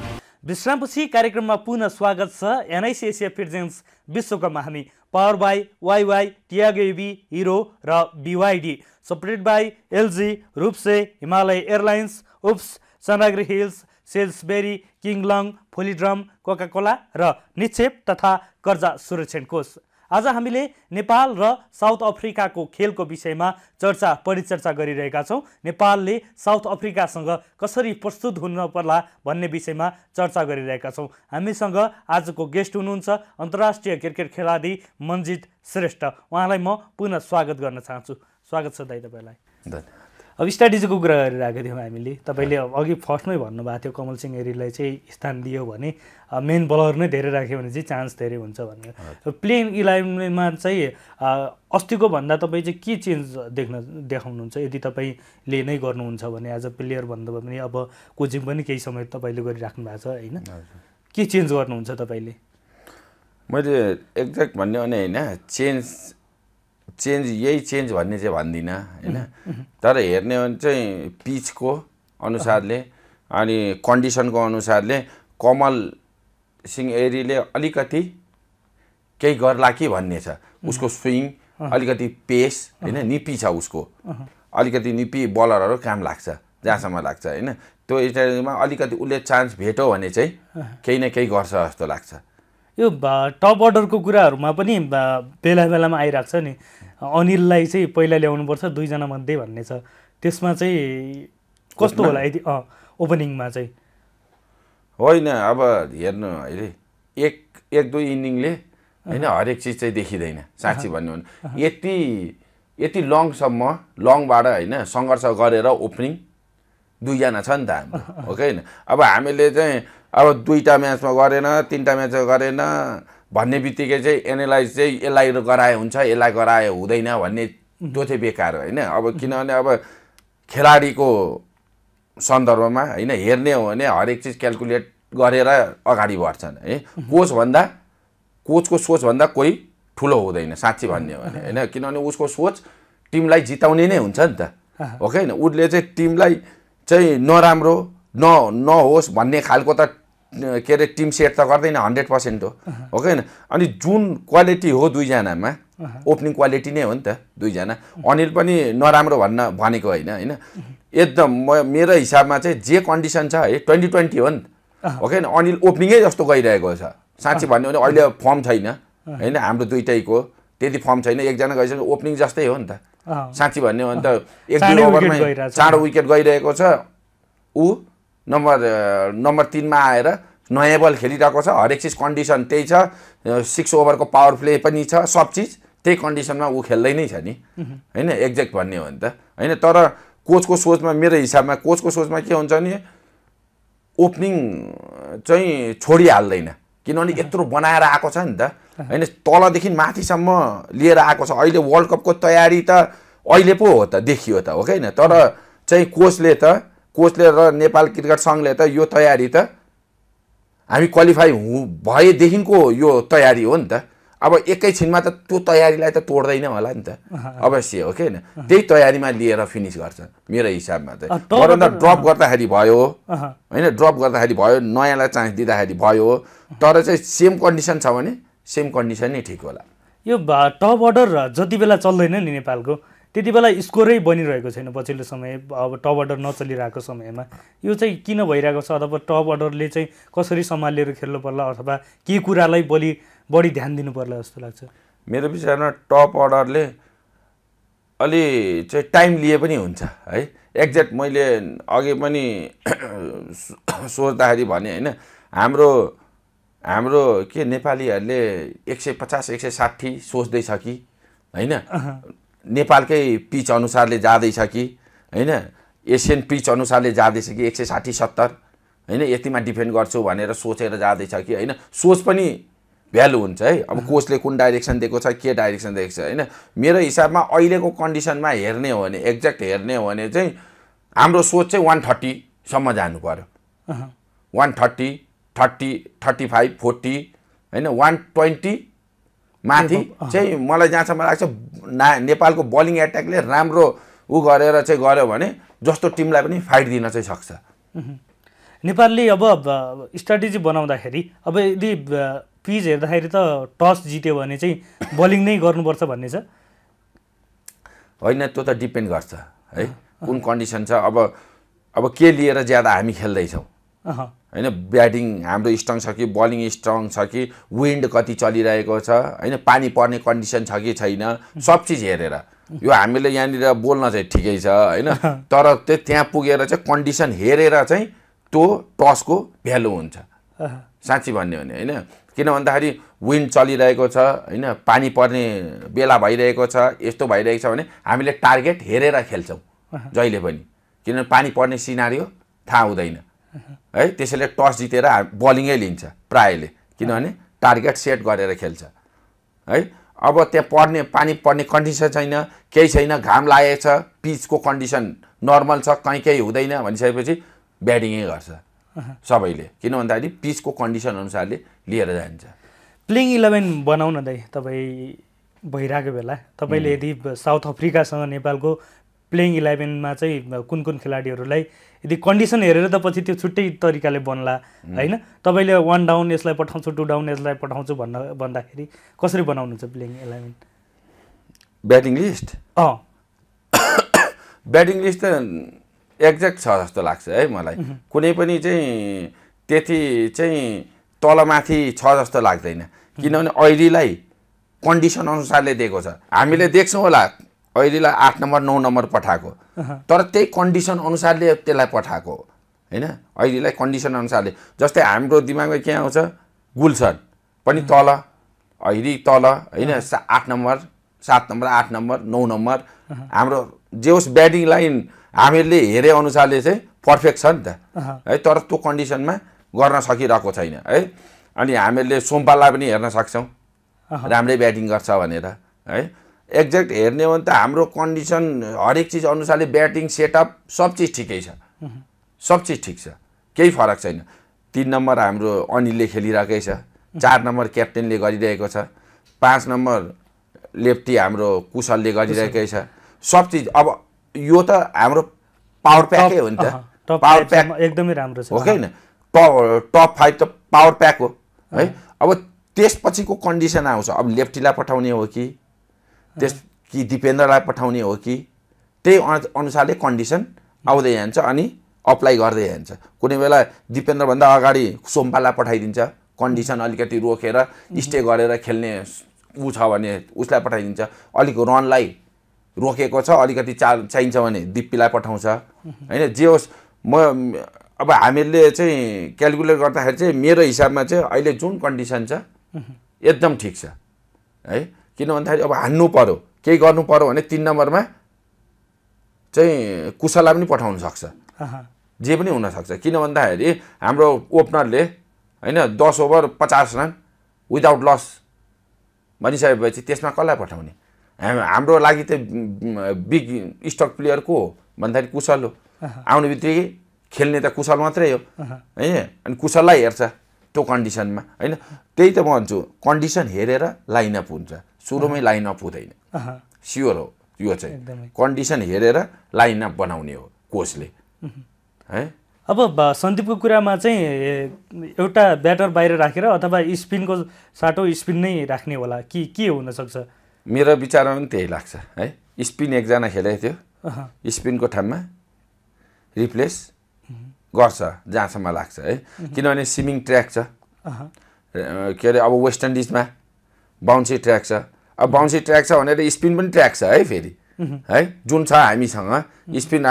विश्रामपछि कार्यक्रममा पुनः स्वागत छ। एनआइसी एसिया प्रेजेन्ट्स विश्वकपमा हामी पावर बाई वाइवाई, टियागो युबी हिरो र बिवाइडी, सपोर्टेड बाई एलजी, रूपसे, हिमालय एयरलाइन्स, उप्स, Chandragiri hills, Salesberry, किङ लङ, फोलिड्रम, कोकाकोला र निक्षेप तथा कर्जा सुरक्षण कोष। आज हामीले नेपाल र साउथ अफ्रिकाको खेलको विषयमा चर्चा परिचर्चा गरिरहेका छौँ। नेपालले साउथ अफ्रिकासँग कसरी प्रस्तुत हुन पर्ला भन्ने विषयमा चर्चा गरिरहेका छौँ। हामीसँग आजको गेस्ट हुनुहुन्छ अन्तर्राष्ट्रिय क्रिकेट खेलाडी मन्जित श्रेष्ठ। उहाँलाई म पुनः स्वागत गर्न चाहन्छु। स्वागत छ दाइ तपाईँलाई। धन्यवाद। अब स्ट्राटेजीको कुरा गरिरहेको थियौँ हामीले। तपाईँले अघि फर्स्टमै भन्नुभएको थियो कमल सिंह एरीलाई चाहिँ स्थान दियो भने मेन बलर नै धेरै राख्यो भने चाहिँ चान्स धेरै हुन्छ भनेर। प्लेइङ इलेभेनमा चाहिँ अस्तिको भन्दा तपाईँ चाहिँ के चेन्ज देख्न देखाउनुहुन्छ यदि तपाईँले नै गर्नुहुन्छ भने? एज अ प्लेयर भन्नुभयो भने अब कोचिङ पनि केही समय तपाईँले गरिराख्नु भएको छ होइन, के चेन्ज गर्नुहुन्छ तपाईँले? मैले एक्ज्याक्ट भन्ने भने होइन, चेन्ज चेन्ज यही चेन्ज भन्ने चाहिँ भन्दिनँ होइन, तर हेर्ने भने चाहिँ पिचको अनुसारले अनि कन्डिसनको अनुसारले कमल सिंह एरीले अलिकति केही गर्ला कि भन्ने छ। उसको स्विङ अलिकति पेस होइन, निपी छ उसको, अलिकति निपी बलरहरू काम लाग्छ जहाँसम्म लाग्छ होइन। त्यो स्ट्राटेजीमा अलिकति उसले चान्स भेटो भने चाहिँ केही न केही गर्छ जस्तो लाग्छ। यो टप अर्डरको कुराहरूमा पनि बेला बेलामा आइरहेको छ नि, अनिललाई चाहिँ पहिला ल्याउनुपर्छ दुईजना मध्ये भन्ने छ। त्यसमा चाहिँ कस्तो होला यदि ओपनिङमा चाहिँ? होइन अब हेर्नु अहिले एक एक दुई इनिङले होइन हरेक चिज चाहिँ देखिँदैन। साँच्ची भन्नु भने यति यति लङसम्म लङबाट होइन सङ्घर्ष गरेर ओपनिङ दुईजना छ नि त हाम्रो, ओके होइन। अब हामीले चाहिँ अब दुईवटा म्याचमा गरेन, तिनवटा म्याचमा गरेन भन्ने बित्तिकै चाहिँ एनालाइज चाहिँ यसलाई गराए हुन्छ, यसलाई गराए हुँदैन भन्ने त्यो चाहिँ बेकार होइन। अब किनभने अब खेलाडीको सन्दर्भमा होइन हेर्ने हो भने हरेक चिज क्यालकुलेट गरेर अगाडि बढ्छन् है। कोचभन्दा कोचको सोचभन्दा कोही ठुलो हुँदैन साँच्ची भन्ने हो भने होइन, किनभने उसको सोच टिमलाई जिताउने नै हुन्छ नि त, ओके होइन। उसले चाहिँ टिमलाई चाहिँ नराम्रो न नहोस् भन्ने खालको त के अरे टिम सेट त गर्दैन, हन्ड्रेड पर्सेन्ट हो ओके होइन। अनि जुन क्वालिटी हो दुईजनामा ओपनिङ क्वालिटी नै हो नि त दुईजना। अनिल पनि नराम्रो भन्न भनेको होइन होइन, एकदम म मेरो हिसाबमा चाहिँ जे कन्डिसन छ है ट्वेन्टी ट्वेन्टी हो नि त ओके होइन। अनिल ओपनिङै जस्तो गइरहेको छ साँच्ची भन्यो भने, अहिले फर्म छैन होइन हाम्रो दुइटैको त्यति फर्म छैन, एकजना गइसक्यो ओपनिङ जस्तै हो नि त साँच्ची भन्यो भने त। एक दुई ओभरमा चाँडो विकेट गइरहेको छ, ऊ नम्बर नम्बर तिनमा आएर नयाँ बल खेलिरहेको छ, हरेक चिज कन्डिसन त्यही छ, सिक्स ओभरको पावर प्ले पनि छ, सब चिज त्यही कन्डिसनमा ऊ खेल्दै नै छ नि होइन, एक्ज्याक्ट भन्ने हो भने त होइन। तर कोचको सोचमा मेरो हिसाबमा कोचको सोचमा के हुन्छ भने ओपनिङ चाहिँ छोडिहाल्दैन, किनभने यत्रो बनाएर आएको छ नि त होइन, तलदेखि माथिसम्म लिएर आएको छ। अहिले वर्ल्ड कपको तयारी त अहिले पो हो त, देखियो त ओके होइन। तर चाहिँ कोचले त कोचले र नेपाल क्रिकेट सङ्घले त यो तयारी त हामी क्वालिफाई हुँ भएदेखिको यो तयारी हो नि त। अब एकैछिनमा त त्यो तयारीलाई त तोड्दैन होला नि त, अवश्य हो किन, त्यही तयारीमा लिएर फिनिश गर्छ मेरो हिसाबमा त। तर ड्रप गर्दाखेरि भयो हैन, ड्रप गर्दाखेरि भयो, नयाँलाई चान्स दिँदाखेरि भयो, तर चाहिँ सेम कन्डिसन छ भने सेम कन्डिसन नै ठीक होला। यो टप अर्डर जति बेला चल्दैन नि नेपालको त्यति बेला स्कोरै बनिरहेको छैन पछिल्लो समय, अब टप अर्डर नचलिरहेको समयमा यो चाहिँ किन भइरहेको छ? अथवा टप अर्डरले चाहिँ कसरी सम्हालेर खेल्नु पर्ला अथवा के कुरालाई बलि बढी ध्यान दिनु पर्ला जस्तो लाग्छ? मेरो विचारमा टप अर्डरले अलि चाहिँ टाइम लिए पनि हुन्छ है। एक्ज्याक्ट मैले अघि पनि सोच्दाखेरि भने हैन, हाम्रो हाम्रो के नेपालीहरूले एक सय पचास एक सय साठी सोच्दैछ कि होइन, नेपालकै पिच अनुसारले जाँदैछ कि होइन, एसियन पिच अनुसारले जाँदैछ कि एक सय साठी सत्तर होइन यतिमा डिफेन्ड गर्छु भनेर सोचेर जाँदैछ कि होइन। सोच पनि भ्यालु हुन्छ है, अब कोचले कुन डाइरेक्सन दिएको छ के डाइरेक्सन दिएको छ हैन। मेरो हिसाबमा अहिलेको कन्डिसनमा हेर्ने हो भने एक्ज्याक्ट हेर्ने हो भने चाहिँ हाम्रो सोच चाहिँ वान थर्टीसम्म जानु पर्यो, one thirty thirty thirty five forty हैन, वान ट्वेन्टी माथि चाहिँ मलाई जहाँसम्म लाग्छ ना नेपालको बलिङ एट्याकले राम्रो उ गरेर चाहिँ गर्यो भने जस्तो टिमलाई पनि फाइट दिन चाहिँ सक्छ। नेपालले अब स्ट्राटेजी बनाउँदाखेरि अब यदि पिच हेर्दाखेरि त टस जित्यो भने चाहिँ बलिङ नै गर्नुपर्छ भन्ने छ होइन, त्यो त डिपेन्ड गर्छ है कुन कन्डिसन छ। अब अब के लिएर ज्यादा हामी खेल्दैछौँ हैन, ब्याटिङ हाम्रो स्ट्रङ छ कि बलिङ स्ट्रङ छ कि विन्ड कति चलिरहेको छ हैन, पानी पर्ने कन्डिसन छ कि छैन, सब चिज हेरेर यो हामीले यहाँनिर बोल्न चाहिँ ठिकै छ हैन, तर त्यो त्यहाँ पुगेर चाहिँ कन्डिसन हेरेर चाहिँ त्यो टसको भ्यालु हुन्छ साँच्ची भन्ने हो नि हैन। किन भन्दाखेरि विन्ड चलिरहेको छ हैन, पानी पर्ने बेला भइरहेको छ, यस्तो भइरहेको छ भने हामीले टार्गेट हेरेर खेल्छौँ जहिले पनि, किनभने पानी पर्ने सिनारियो थाहा हुँदैन है। त्यसैले टस जितेर बलिङै लिन्छ प्रायले, किनभने टार्गेट सेट गरेर खेल्छ है। अब त्यहाँ पर्ने पानी पर्ने कन्डिसन छैन, केही छैन, घाम लागेको छ, पिचको कन्डिसन नर्मल छ, कहीँ केही हुँदैन भनिसकेपछि ब्याटिङै गर्छ सबैले, किन भन्दाखेरि पिचको कन्डिसन अनुसारले लिएर जान्छ। प्लेइङ इलेभेन बनाउन दाइ तपाईँ भइरहेको बेला तपाईँले यदि साउथ अफ्रिकासँग नेपालको प्लेइङ इलेभेनमा चाहिँ कुन कुन खेलाडीहरूलाई यदि कन्डिसन हेरेर त पछि त्यो छुट्टै तरिकाले बन्ला होइन, तपाईँले वान डाउन यसलाई पठाउँछु, टू डाउन यसलाई पठाउँछु भन्न भन्दाखेरि कसरी बनाउनुहुन्छ प्लेइङ इलेभेन? ब्याटिङ लिस्ट अँ ब्याटिङ लिस्ट त एक्ज्याक्ट छ जस्तो लाग्छ है मलाई, कुनै पनि चाहिँ त्यति चाहिँ तलमाथि छ जस्तो लाग्दैन, किनभने ऐरीलाई कन्डिसन अनुसारले दिएको छ। हामीले देख्छौँ होला ऐरीलाई आठ नम्बर नौ नम्बर पठाएको, तर त्यही कन्डिसन अनुसारले त्यसलाई पठाएको होइन, ऐरीलाई कन्डिसन अनुसारले। जस्तै हाम्रो दिमागमा के आउँछ, गुलसन पनि तल ऐरी तल होइन, आठ नम्बर सात नम्बर आठ नम्बर नौ नम्बर, हाम्रो जे होस् ब्याटिङ लाइन हामीले हेरे अनुसारले चाहिँ पर्फेक्ट छ नि त है, तर त्यो कन्डिसनमा गर्न सकिरहेको छैन है। अनि हामीले सोमपाललाई पनि हेर्न सक्छौँ राम्रै ब्याटिङ गर्छ भनेर है। एक्ज्याक्ट हेर्ने हो भने त हाम्रो कन्डिसन हरेक चिज अनुसारले ब्याटिङ सेटअप सब चिज ठिकै छ, सब चिज ठिक छ, केही फरक छैन। तिन नम्बर हाम्रो अनिलले खेलिरहेकै छ, चार नम्बर क्याप्टेनले गरिरहेको छ, पाँच नम्बर लेफ्टी हाम्रो कुशलले गरिरहेकै छ, सब चिज। अब यो त हाम्रो पावर प्याकै हो नि त, पावर प्याक एकदमै राम्रो छ हो किन, टप फाइभ त पावर प्याक हो है। अब त्यसपछिको कन्डिसन आउँछ, अब लेफ्टीलाई पठाउने हो कि त्यस कि दिपेन्द्रलाई पठाउने हो कि, त्यही अनुसारले कन्डिसन आउँदै जान्छ अनि अप्लाई गर्दै जान्छ। कुनै बेला दिपेन्द्रभन्दा अगाडि सोमपाललाई पठाइदिन्छ, कन्डिसन अलिकति रोकेर स्टे गरेर खेल्ने ऊ छ भने उसलाई पठाइदिन्छ, अलिक रनलाई रोकेको छ अलिकति चार चाहिन्छ भने दिप्पीलाई पठाउँछ हैन। जे होस् म अब हामीले चाहिँ क्यालकुलेट गर्दाखेरि चाहिँ मेरो हिसाबमा चाहिँ अहिले जुन कन्डिसन छ एकदम ठिक छ है। किन भन्दाखेरि अब हान्नु पर्यो केही गर्नु पर्यो भने तिन नम्बरमा चाहिँ कुशललाई पनि पठाउन सक्छ, जे पनि हुनसक्छ। किन भन्दाखेरि हाम्रो ओपनरले होइन दस ओभर पचास रन विदाउट लस भनिसकेपछि त्यसमा कसलाई पठाउने? हाम्रो लागि त बिग स्टक प्लेयर को हो भन्दाखेरि कुशल हो, आउने बित्तिकै खेल्ने त कुशल मात्रै हो होइन। अनि कुशललाई हेर्छ त्यो कन्डिसनमा हैन त्यही त भन्छु कन्डिसन हेरेर लाइन अप हुन्छ सुरुमै लाइन अप हुँदैन स्योर हो यो चाहिँ कन्डिसन हेरेर लाइन अप बनाउने हो कोचले है अब सन्दीपको कुरामा चाहिँ एउटा ब्याटर बाहिर राखेर अथवा स्पिनको साटो स्पिन नै राख्ने होला कि के हुन सक्छ मेरो विचारमा पनि त्यही लाग्छ है स्पिन एकजना खेलेको थियो स्पिनको ठाउँमा रिप्लेस गर्छ जहाँसम्म लाग्छ है किनभने स्विमिङ ट्र्याक छ के अरे अब वेस्ट इन्डिजमा बाउन्सी ट्र्याक छ अब बाउन्सी ट्र्याक छ भनेर स्पिन पनि ट्र्याक छ है फेरि है जुन छ हामीसँग स्पिन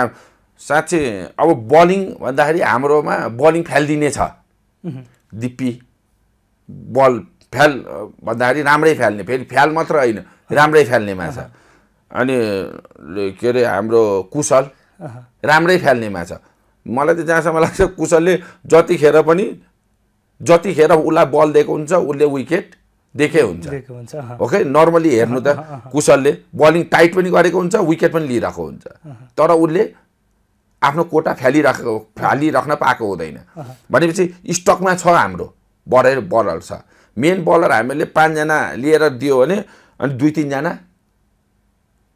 साच्चै अब बलिङ भन्दाखेरि हाम्रोमा बलिङ फ्याल्दिने छ दिप्पी बल फ्याल भन्दाखेरि राम्रै फ्याल्ने फेरि फ्याल मात्र हैन राम्रै फ्याल्नेमा छ अनि के रे हाम्रो कुशल राम्रै फ्याल्नेमा छ मलाई त जहाँसम्म लाग्छ कुशलले जतिखेर पनि जतिखेर उलाई बल दिएको हुन्छ उसले विकेट देखे हुन्छ ओके नर्मली हेर्नु त कुशलले बलिङ टाइट पनि गरेको हुन्छ विकेट पनि लिइराखेको हुन्छ तर उसले आफ्नो कोटा फ्याली राखेको फ्याली राख्न पाएको हुँदैन भनेपछि स्टकमा छ हाम्रो बलर बलर छ मेन बलर हामीले पाँच जना लिएर दियो भने अनि दुई तीन जना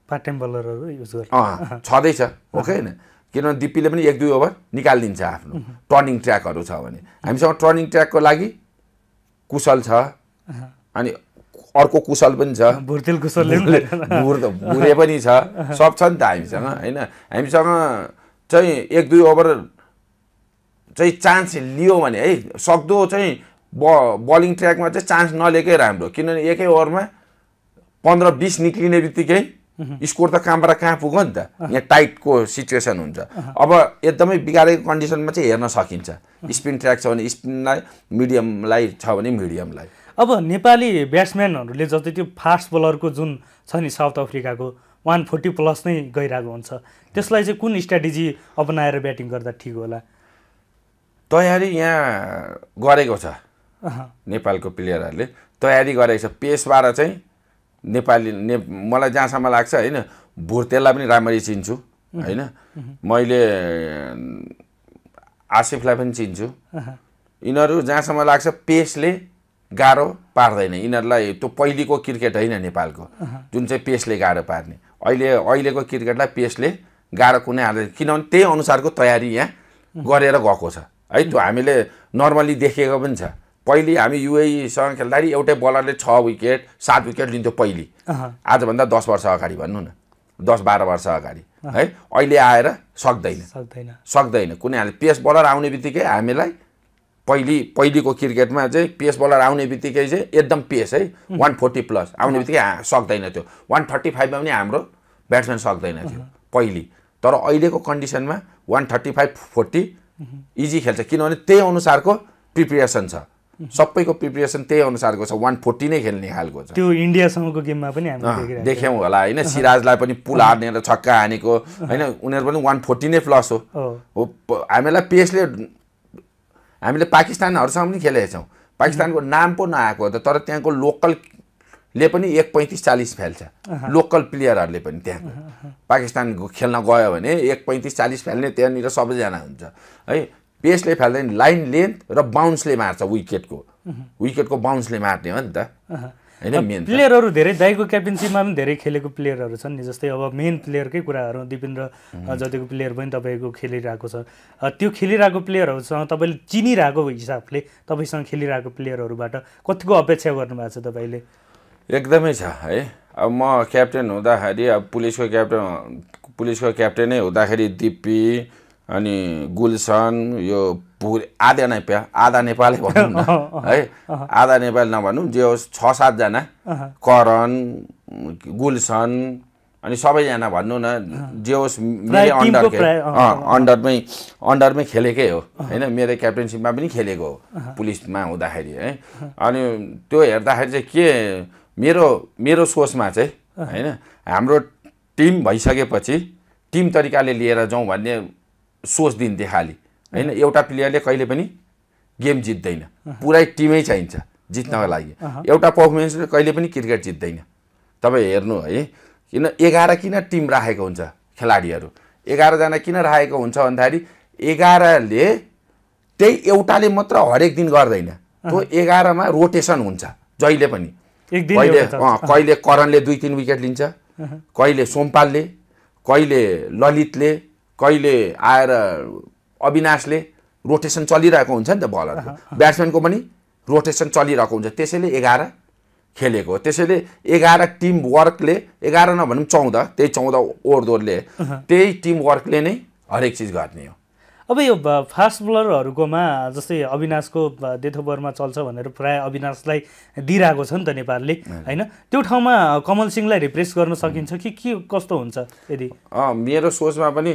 पार्ट टाइम बलरहरु युज गर्छ अ छदै छ ओके हैन किनभने दिप्पीले पनि एक दुई ओभर निकाल्दिन्छ आफ्नो टर्निङ ट्र्याकहरु छ भने हामीसँग टर्निङ ट्र्याकको लागि कुशल छ अनि अर्को कुशल पनि छ भुर्तेल कुशलले भुरे पनि छ सब छ नि त हामीसँग हैन हामीसँग चाहिँ एक दुई ओभर चाहिँ चान्स लियो भने है सक्दो चाहिँ बलिङ ट्र्याकमा चाहिँ चान्स नलेकै राम्रो किनभने एकै ओभरमा पन्ध्र बीस निक्लिने बित्तिकै स्कोर त कहाँबाट कहाँ पुग्यो नि त यहाँ टाइटको सिचुएसन हुन्छ अब एकदमै बिगारेको कन्डिसनमा चाहिँ हेर्न सकिन्छ स्पिन ट्र्याक छ भने स्पिनलाई मिडियमलाई छ भने मिडियमलाई अब नेपाली ब्याट्सम्यानहरूले जति त्यो फास्ट बलरको जुन छ नि साउथ अफ्रिकाको एक सय चालीस प्लस नै गइराको हुन्छ त्यसलाई चाहिँ कुन स्ट्र्याटेजी अपनाएर ब्याटिङ गर्दा ठीक होला तयारी यहाँ गरेको छ नेपालको प्लेयरहरूले तयारी गरेको छ पेसबाट चाहिँ नेपाली ने, मलाई जहाँसम्म लाग्छ हैन भुर्तेललाई पनि राम्ररी चिन्छु हैन मैले आसिफलाई पनि चिन्छु यिनीहरू जहाँसम्म लाग्छ पेसले गाह्रो पार्दैन यिनीहरूलाई त्यो पहिलेको क्रिकेट हैन नेपालको जुन चाहिँ पेसले गाह्रो पार्ने अहिले अहिलेको क्रिकेटलाई पेसले गाह्रो कुनै हाल्दैन किनभने त्यही अनुसारको तयारी यहाँ गरेर गएको छ है त्यो हामीले नर्मली देखेको पनि छ पहिले हामी युएईसँग खेल्दाखेरि एउटै बलरले छ विकेट सात विकेट लिन्थ्यो पहिले आजभन्दा दस वर्ष अगाडि भन्नु न दस बाह्र वर्ष अगाडि है अहिले आएर सक्दैन सक्दैन सक्दैन कुनै हाल पेस बलर आउने बित्तिकै हामीलाई पहिले पहिलेको क्रिकेटमा चाहिँ पेस बलर आउने बित्तिकै चाहिँ एकदम पेस है एक सय चालीस प्लस आउने बित्तिकै सक्दैन थियो एक सय पैंतीस मा पनि हाम्रो ब्याट्सम्यान सक्दैन थियो पहिले तर अहिलेको कन्डिसनमा एक सय पैंतीस चालीस इजी खेल्छ किनभने त्यही अनुसारको प्रिपरेसन छ सबैको प्रिपरेसन त्यही अनुसारको छ एक सय चालीस नै खेल्ने खालको छ त्यो इन्डियासँगको गेममा पनि हामीले देख्यौं होला हैन सिराजलाई पनि पुल हानेर छक्का हानेको हैन उनीहरु पनि एक सय चालीस नै प्लस हो हामीलाई पेसले हामीले पाकिस्तानहरुसँग पनि खेलेका छौं पाकिस्तानको नाम पो नआएको हो तर त्यहाँको लोकलले पनि एक पैंतीस चालीस फ्याल्छ लोकल प्लेयरहरूले पनि त्यहाँको पाकिस्तान खेल्न गयो भने एक पैंतीस चालीस फ्याल्ने त्यहाँनिर सबैजना हुन्छ है पेसले फ्याल्दैन लाइन लेन्थ र बाउन्सले मार्छ विकेटको विकेटको बाउन्सले मार्ने हो नि त हैन प्लेयरहरू धेरै दाइको क्याप्टेन्सीमा पनि धेरै खेलेको प्लेयरहरू छन् नि जस्तै अब मेन प्लेयरकै कुराहरू दिपेन्द्र जतिको प्लेयर पनि तपाईको खेलिरहेको छ त्यो खेलिरहेको प्लेयरहरूसँग तपाईले चिनिरहेको हिसाबले तपाईसँग खेलिरहेको प्लेयरहरूबाट कतिको अपेक्षा गर्नुभएको छ तपाईले एकदमै छ है अब म क्याप्टेन हुँदाखेरि अब पुलिसको क्याप्टेन पुलिसको क्याप्टेनै हुँदाखेरि दिप्पी अनि गुलसन यो आधा नेपाल आधा नेपालै भनौँ न है आधा नेपाल नभनौँ जे होस् छ सात जना करण गुलसन अनि सबैजना भन्नु न जे होस् मेरो अन्डर अन्डरमै अन्डरमै खेलेकै हो हैन मेरो क्याप्टेनसिपमा पनि खेलेको हो पुलिसमा हुँदाखेरि है अनि त्यो हेर्दाखेरि चाहिँ के मेरो मेरो सोचमा चाहिँ हैन हाम्रो टिम भइसकेपछि टिम तरिकाले लिएर जाउँ भन्ने सोच दिन्थे खाली हैन एउटा प्लेयरले कहिले पनि गेम जित्दैन पुरै टिमै चाहिन्छ जित्नको लागि एउटा पर्फर्मेन्सले कहिले पनि क्रिकेट जित्दैन तपाई हेर्नु है किन एघार किन टिम राखेको हुन्छ खेलाडीहरू एघार जना किन राखेको हुन्छ भन्दाखेरि एघारले त्यही एउटाले मात्र हरेक दिन गर्दैन तो एगार में रोटेशन हुन्छ जहिले पनि कहिले कहिले करणले दुई तीन विकेट लिन्छ कहिले सोमपालले कहिले ललितले कहिले आएर अविनाशले रोटेशन चलिरहेको हुन्छ नि त बलहरुको ब्याट्सम्यानको पनि रोटेशन चलिरहेको हुन्छ त्यसैले एघार खेलेको त्यसैले एघार टिम वर्कले एघार नभनम चौध त्यही चौध ओभर दोरले त्यही टिम वर्कले नै हरेक चीज गर्ने हो। अब यो फास्ट बोलरहरुकोमा जस्तै अविनाशको डेथोबरमा चल्छ भनेर प्राय अविनाशलाई दिइराको छ नि त नेपालले हैन त्यो ठाउँमा कमल सिंहलाई रिप्लेस गर्न सकिन्छ कि के कस्तो हुन्छ यदि मेरो सोचमा पनि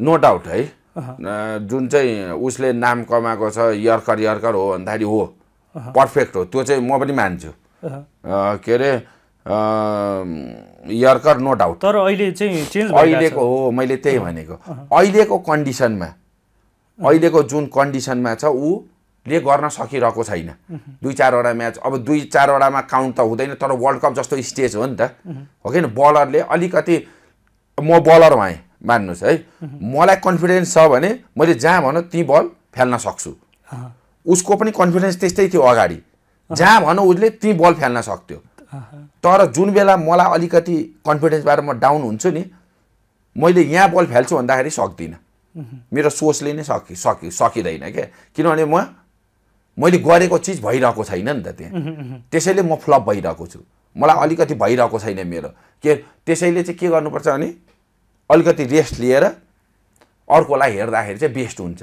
नो डाउट है जुन चाहिँ उसले नाम कमाएको छ यर्कर यर्कर हो भन्दाखेरि हो पर्फेक्ट हो त्यो चाहिँ म पनि मान्छु के अरे यर्कर नो डाउट तर अहिले चाहिँ चेन्ज अहिलेको हो मैले त्यही भनेको अहिलेको कन्डिसनमा अहिलेको जुन कन्डिसनमा छ उले गर्न सकिरहेको छैन दुई चारवटा म्याच अब दुई चारवटामा काउन्ट त हुँदैन तर वर्ल्ड कप जस्तो स्टेज हो नि त हो किन बलरले अलिकति म बलर भए मान्नुस् है मलाई कन्फिडेन्स छ भने मैले जहाँ भनौँ ती बल फ्याल्न सक्छु उसको पनि कन्फिडेन्स त्यस्तै थियो अगाडि जहाँ भनौँ उसले ती बल फ्याल्न सक्थ्यो तर जुन बेला मलाई अलिकति कन्फिडेन्स भएर म डाउन हुन्छु नि मैले यहाँ बल फ्याल्छु भन्दाखेरि सक्दिनँ मेरो सोचले नै सकि सकि सकिदैन के किनभने म मैले गरेको चिज भइरहेको छैन नि त त्यहाँ त्यसैले म फ्लप भइरहेको छु मलाई अलिकति भइरहेको छैन मेरो के त्यसैले चाहिँ के गर्नुपर्छ भने अलिकति रेस्ट लिएर अर्कोलाई हेर्दाखेरि चाहिँ बेस्ट हुन्छ।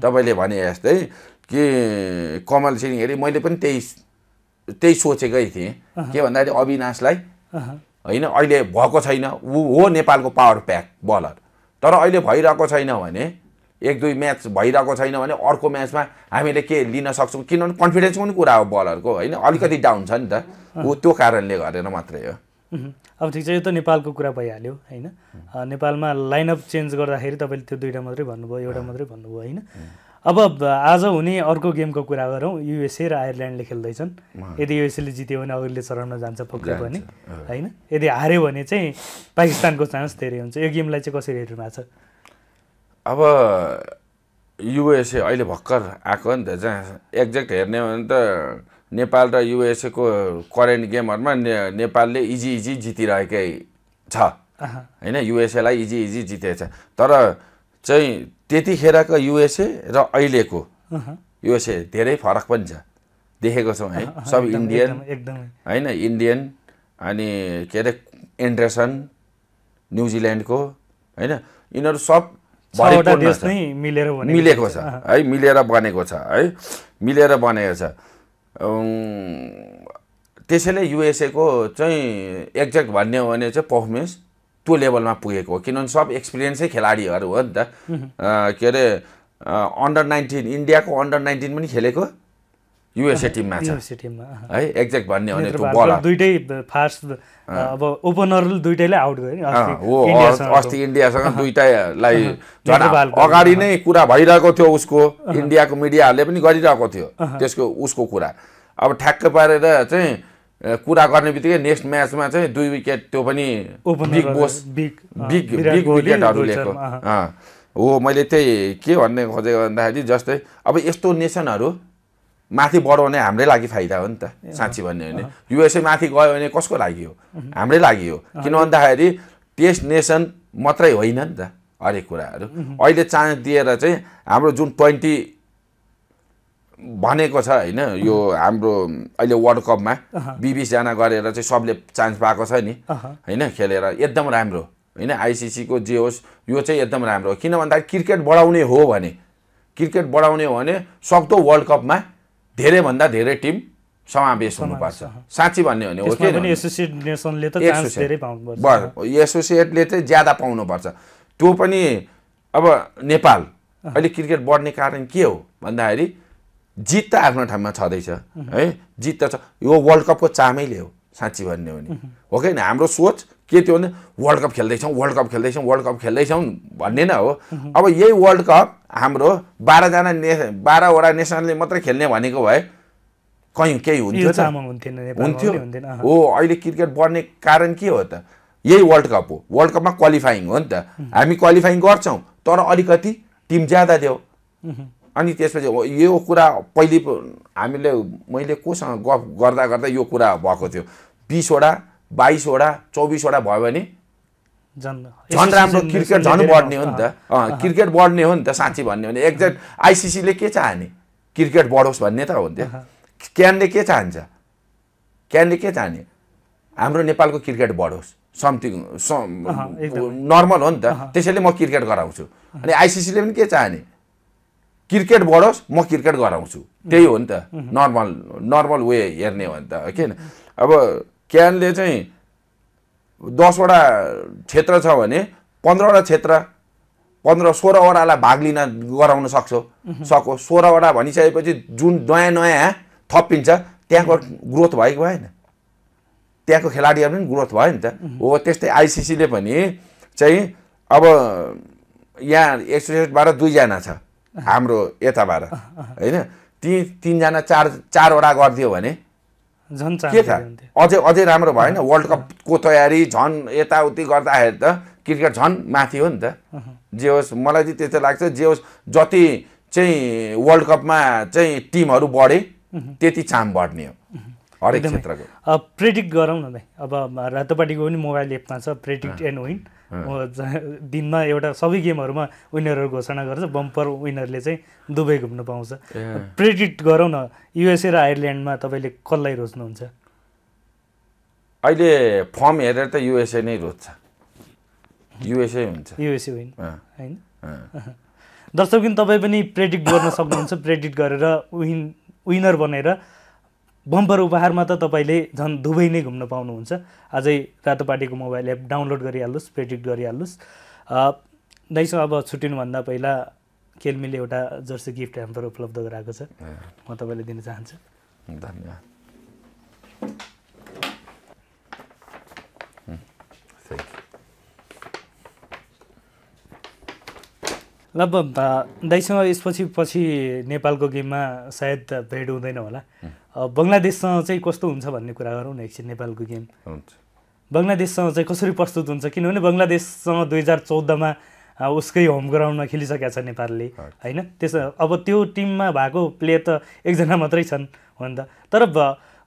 तपाईले भने जस्तै कि कमल सिंह हेरी मैले पनि त्यही त्यही सोचेकै थिएँ के भन्दाखेरि अविनाशलाई हैन अहिले भएको छैन ऊ हो नेपालको पावर प्याक बलर तर अहिले भइरहेको छैन भने एक दुई म्याच भइरहेको छैन भने अर्को म्याचमा हामीले के लिन सक्छौँ किनभने कन्फिडेन्सको पनि कुरा हो बलरको हैन अलिकति डाउन छ नि त ऊ त्यो कारणले गरेर मात्रै हो। अब ठीक छ यो त नेपालको कुरा भइहाल्यो हैन नेपालमा लाइनअप चेन्ज गर्दाखेरि तपाईले त्यो दुईटा मात्रै भन्नुभयो एउटा मात्रै भन्नुभयो हैन। अब आज हुने अर्को गेमको कुरा गरौँ युएसए र आयरल्यान्डले खेल्दैछन् यदि युएसएले जित्यो भने अघिल्लो चरणमा जान्छ पक्कै पनि हैन यदि हार्यो भने चाहिँ पाकिस्तानको चान्स धेरै हुन्छ यो गेमलाई चाहिँ कसरी हेर्नु भएको छ। अब युएसए अहिले भर्खर आएको नि त जहाँ एक्ज्याक्ट हेर्ने हो भने त नेपाल र युएसएको करेन्ट गेमहरुमा नेपालले इजी इजी जितिरहेकै छ हैन युएसएलाई इजी इजी जितेछ तर चाहिँ त्यतिखेरको युएसए र अहिलेको युएसए धेरै फरक पनि छ देखेको छौँ है सब इन्डियन एकदमै हैन इन्डियन अनि के अरे एन्डरसन न्युजिल्यान्डको हैन यिनीहरु सब भरेको देश नै मिलेर बनेको मिलेको छ है मिलेर बनेको छ है मिलेर बनेको छ त्यसैले युएसए को चाहिँ एक्ज्याक्ट भन्ने हो भने चाहिँ पर्फर्मेन्स त्यो लेभलमा पुगेको किनभने सब एक्सपिरियन्सै खेलाडीहरू हो नि त के अरे अन्डर नाइन्टिन इन्डियाको अन्डर नाइन्टिन पनि खेलेको युएसए टिममा छ है एक्ज्याक्ट भन्ने हो भने त्यो बलर दुईटै फास्ट अब ओपनरले दुईटैले आउट गरे अस्ति इन्डियासँग दुईटैलाई अगाडि नै कुरा भइरहेको थियो उसको इन्डियाको मिडियाहरूले पनि गरिरहेको थियो त्यसको उसको कुरा अब ठ्याक्क पारेर चाहिँ कुरा गर्ने बित्तिकै नेक्स्ट म्याचमा चाहिँ दुई विकेट त्यो पनि big boss big big big विकेटहरु लिएको हो मैले त्यही के भन्ने खोजेको भन्दाखेरि जस्तै अब यस्तो नेसनहरु माथि बढाउने हाम्रै लागि फाइदा हो नि त साँच्ची भन्ने हो भने युएसए माथि गयो भने कसको लागि हो हाम्रै लागि हो किन भन्दाखेरि टेस्ट नेसन मात्रै होइन नि त हरेक कुराहरु अहिले चान्स दिएर चाहिँ हाम्रो जुन ट्वेन्टी भनेको छ हैन यो हाम्रो अहिले वर्ल्ड कपमा बीस जना गरेर चाहिँ सबले चान्स पाएको छ नि हैन खेलेर एकदम राम्रो हैन आईसीसी को जे होस् यो चाहिँ एकदम राम्रो हो किन भन्दा क्रिकेट बढाउने हो भने क्रिकेट बढाउने हो भने सक्दो वर्ल्ड कपमा धेरै भन्दा धेरै टिम समावेश हुनुपर्छ साँच्ची भन्ने हो नि हो किन एसोसिएट नेसनले त चान्स धेरै पाउनुपर्छ एसोसिएटले चाहिँ ज्यादा पाउनुपर्छ त्यो पनि अब नेपाल अहिले क्रिकेट बढ्ने कारण के हो भन्दाखेरि जित त आफ्नो ठाउँमा छदैछ है जित त छ यो वर्ल्ड कपको चामैले हो साँच्ची भन्ने हो नि हो किन हाम्रो सोच के थियो भने वर्ल्ड कप खेल्दैछौँ वर्ल्ड कप खेल्दैछौँ वर्ल्ड कप खेल्दैछौँ भन्ने न हो अब यही वर्ल्ड कप हाम्रो बाह्रजना ने बाह्रवटा नेसनले मात्रै खेल्ने भनेको भए कहीँ केही हुन्थ्यो हुन्थ्यो हो अहिले क्रिकेट बढ्ने कारण के हो त यही वर्ल्ड कप हो वर्ल्ड कपमा क्वालिफाइङ हो नि त हामी क्वालिफाइङ गर्छौँ तर अलिकति टिम ज्यादा थियो अनि त्यसपछि यो कुरा पहिले हामीले मैले कोसँग गफ गर्दा गर्दा यो कुरा भएको थियो बीस वडा बाईस वडा चौबीस वडा भयो भने जन झन् राम्रो क्रिकेट झन् बढ्ने हो नि त अ क्रिकेट बढ्ने हो नि त साच्चै भन्ने हो नि एक्ज्याक्ट आईसीसी ले के चाहने क्रिकेट बढोस् भन्ने त हो नि त क्यानले के चाहन्छ क्यानले के चाहने हाम्रो नेपालको क्रिकेट बढोस् समथिङ नर्मल हो नि त त्यसैले म क्रिकेट गराउँछु अनि आईसीसी ले पनि के चाहने क्रिकेट बढोस् म क्रिकेट गराउँछु त्यही हो नि त नर्मल नर्मल वे हेर्ने हो नि त हैन अब क्यानले चाहिँ दस वटा क्षेत्र छ भने पन्ध्र वटा क्षेत्र पन्ध्र सोह्र वटालाई भाग लिन गराउन सक्छौ सको सोह्र वटा भनिसकेपछि जुन नयाँ नयाँ थपिन्छ त्यहाँको ग्रोथ भएको भएन त्यहाँको खेलाडीहरु पनि ग्रोथ भयो नि त हो त्यस्तै आईसीसी ले पनि चाहिँ अब यहाँ एसोसिएटबाट दुई जना छ हाम्रो यताबाट हैन ती तीन जना चार चार वटा गर्दियो भने झन् के था अझै अझै राम्रो भएन वर्ल्ड कप को तयारी झन् यताउति गर्दाखेरि त क्रिकेट झन् माथि हो नि त जे होस् मलाई चाहिँ त्यस्तो लाग्छ जे होस् जति चाहिँ वर्ल्ड कपमा चाहिँ टिमहरु बढे त्यति चाम बढ्ने हो हरेक क्षेत्रको अब प्रेडिक्ट गरौँ न दाइ अब रातोपाटीको पनि मोबाइल एपमा छ प्रेडिक्ट एन्ड विन दिनमा एउटा सबै गेमहरुमा विनरहरु घोषणा गर्छ बम्पर विनरले चाहिँ दुबई घुम्न पाउँछ प्रेडिक्ट गरौँ न यूएसए र आयरल्यान्डमा तपाईले कसलाई रोज्नु हुन्छ अहिले फर्म हेरेर त यूएसए नै रोज्छ यूएसए हुन्छ यूएसए विन हैन दर्शकबिन तपाई पनि प्रेडिक्ट गर्न सक्नुहुन्छ प्रेडिक्ट गरेर विन विनर बनेर बम्पर उपहारमा त तपाईले झन् दुबई नै घुम्न पाउनुहुन्छ आजै रातोपाटीको मोबाइल एप डाउनलोड गरिहाल्नुस् प्रेडिक्ट गरिहाल्नुस् दाइसँग अब छुट्टिनु भन्दा पहिला खेलमिले एउटा जर्सी गिफ्ट ह्याम्पर उपलब्ध गराएको छ म तपाईलाई दिन चाहन्छु धन्यवाद लगभग दाइसँग यसपछि पछि नेपालको गेममा सायद भेट हुँदैन होला बंगलादेशसँग चाहिँ कस्तो हुन्छ भन्ने कुरा गरौँ न एकछिन नेपालको गेम हुन्छ बंगलादेशसँग चाहिँ कसरी प्रस्तुत हुन्छ किनभने बंगलादेशसँग दुई हजार चौधमा उसकै होम ग्राउन्डमा खेलिसकेको छ नेपालले हैन त्यस अब त्यो टिममा भएको प्लेयर त एकजना मात्रै छन् हो नि त तर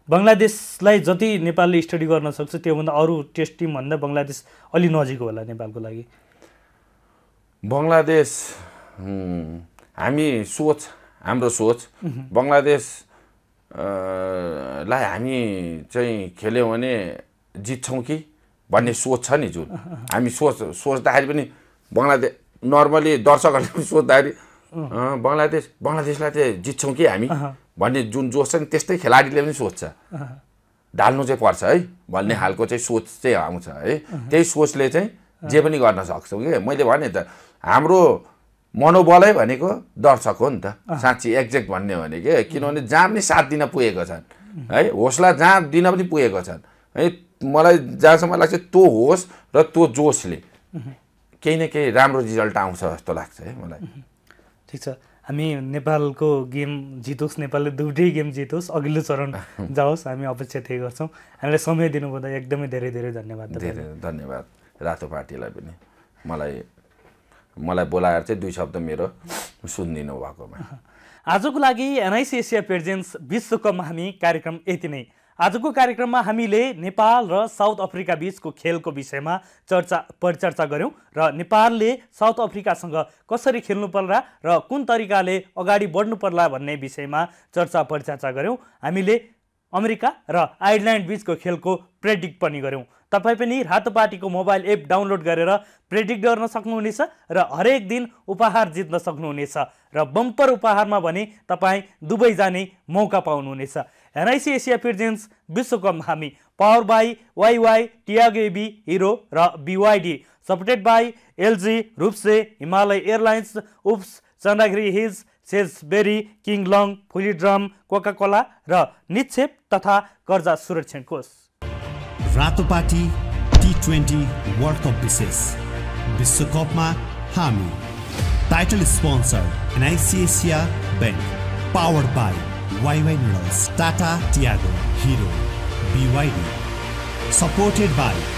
बंगलादेशलाई जति नेपालले स्टडी गर्न सक्छ त्योभन्दा अरू टेस्ट टिम भन्दा बंगलादेश अलि नजिक होला नेपालको लागि बंगलादेश हामी सोच हाम्रो सोच बंगलादेश लाई हामी चाहिँ खेल्यौ भने जित्छौं कि भन्ने सोच छ नि जुन हामी सोच सोच्दाखेरि पनि बंगलादेश नर्मली दर्शकहरुले पनि सोच्दाखेरि बंगलादेश बंगलादेशलाई चाहिँ जित्छौं कि हामी भन्ने जुन जोश छ नि त्यस्तै खेलाडीले पनि सोच्छ ढाल्नु चाहिँ पर्छ है भन्ने हालको चाहिँ सोच चाहिँ आउँछ है त्यही सोचले चाहिँ जे पनि गर्न सक्छौ के मैले भने त हाम्रो मनोबलै भनेको दर्शक हो नि त साच्चै एक्ज्याक्ट भन्ने हो भने के किनभने जहाँ पनि साथ दिन पुगेको छन् है हौसला जहाँ दिन पनि पुगेको छन् है मलाई जहाँसम्म लाग्छ त्यो होस् र त्यो जोशले केही न केही राम्रो रिजल्ट आउँछ जस्तो लाग्छ है मलाई ठीक छ हामी नेपालको गेम जितोस् नेपालले दुईटै गेम जितोस् अघिल्लो चरण जाओस् हामी अपेक्षा त्यही गर्छौँ हामीलाई समय दिनुभन्दा एकदमै धेरै धेरै धन्यवाद धेरै धन्यवाद रातोपाटीलाई पनि मलाई मलाई बोलाएर चाहिँ दुई शब्द मेरो सुनिदिनु भएकोमा आजको लागि एनआईसी एशिया प्रेजेन्स विश्वकपमा हामी कार्यक्रम यति नै आजको कार्यक्रममा हामीले नेपाल र साउथ अफ्रिका बीचको खेलको विषयमा चर्चा परिचर्चा गर्यौं र नेपालले साउथ अफ्रिकासँग कसरी खेल्नु पर्ला र कुन तरिकाले अगाडि बढ्नु पर्ला भन्ने विषयमा चर्चा परिचर्चा गर्यौं हामीले अमेरिका र आयरल्यान्ड बीचको खेलको प्रेडिक्ट पनि गर्यौं तपाई पनि रातोपाटीको मोबाइल एप डाउनलोड गरेर प्रेडिक्ट गर्न सक्नुहुनेछ र हरेक दिन उपहार जित्न सक्नुहुनेछ र बम्पर उपहारमा भने तपाईँ दुबई जाने मौका पाउनुहुनेछ एनआईसी एशिया प्रेजेन्स विश्वकपमा हामी power by WaiWai Tiago Hero र बीवाईडी सपोर्टेड बाई एलजी रूपसे हिमालय एयरलाइन्स उप्स Chandragiri hills Salesberry किङ लङ फुली ड्रम कोकाकोला र निक्षेप तथा कर्जा सुरक्षण कोष रातोपाटी T twenty World Cup विशेष विश्वकप में हामी title sponsor एनआईसी एशिया bank powered by Y Y टाटा टियागो Hero BYD supported by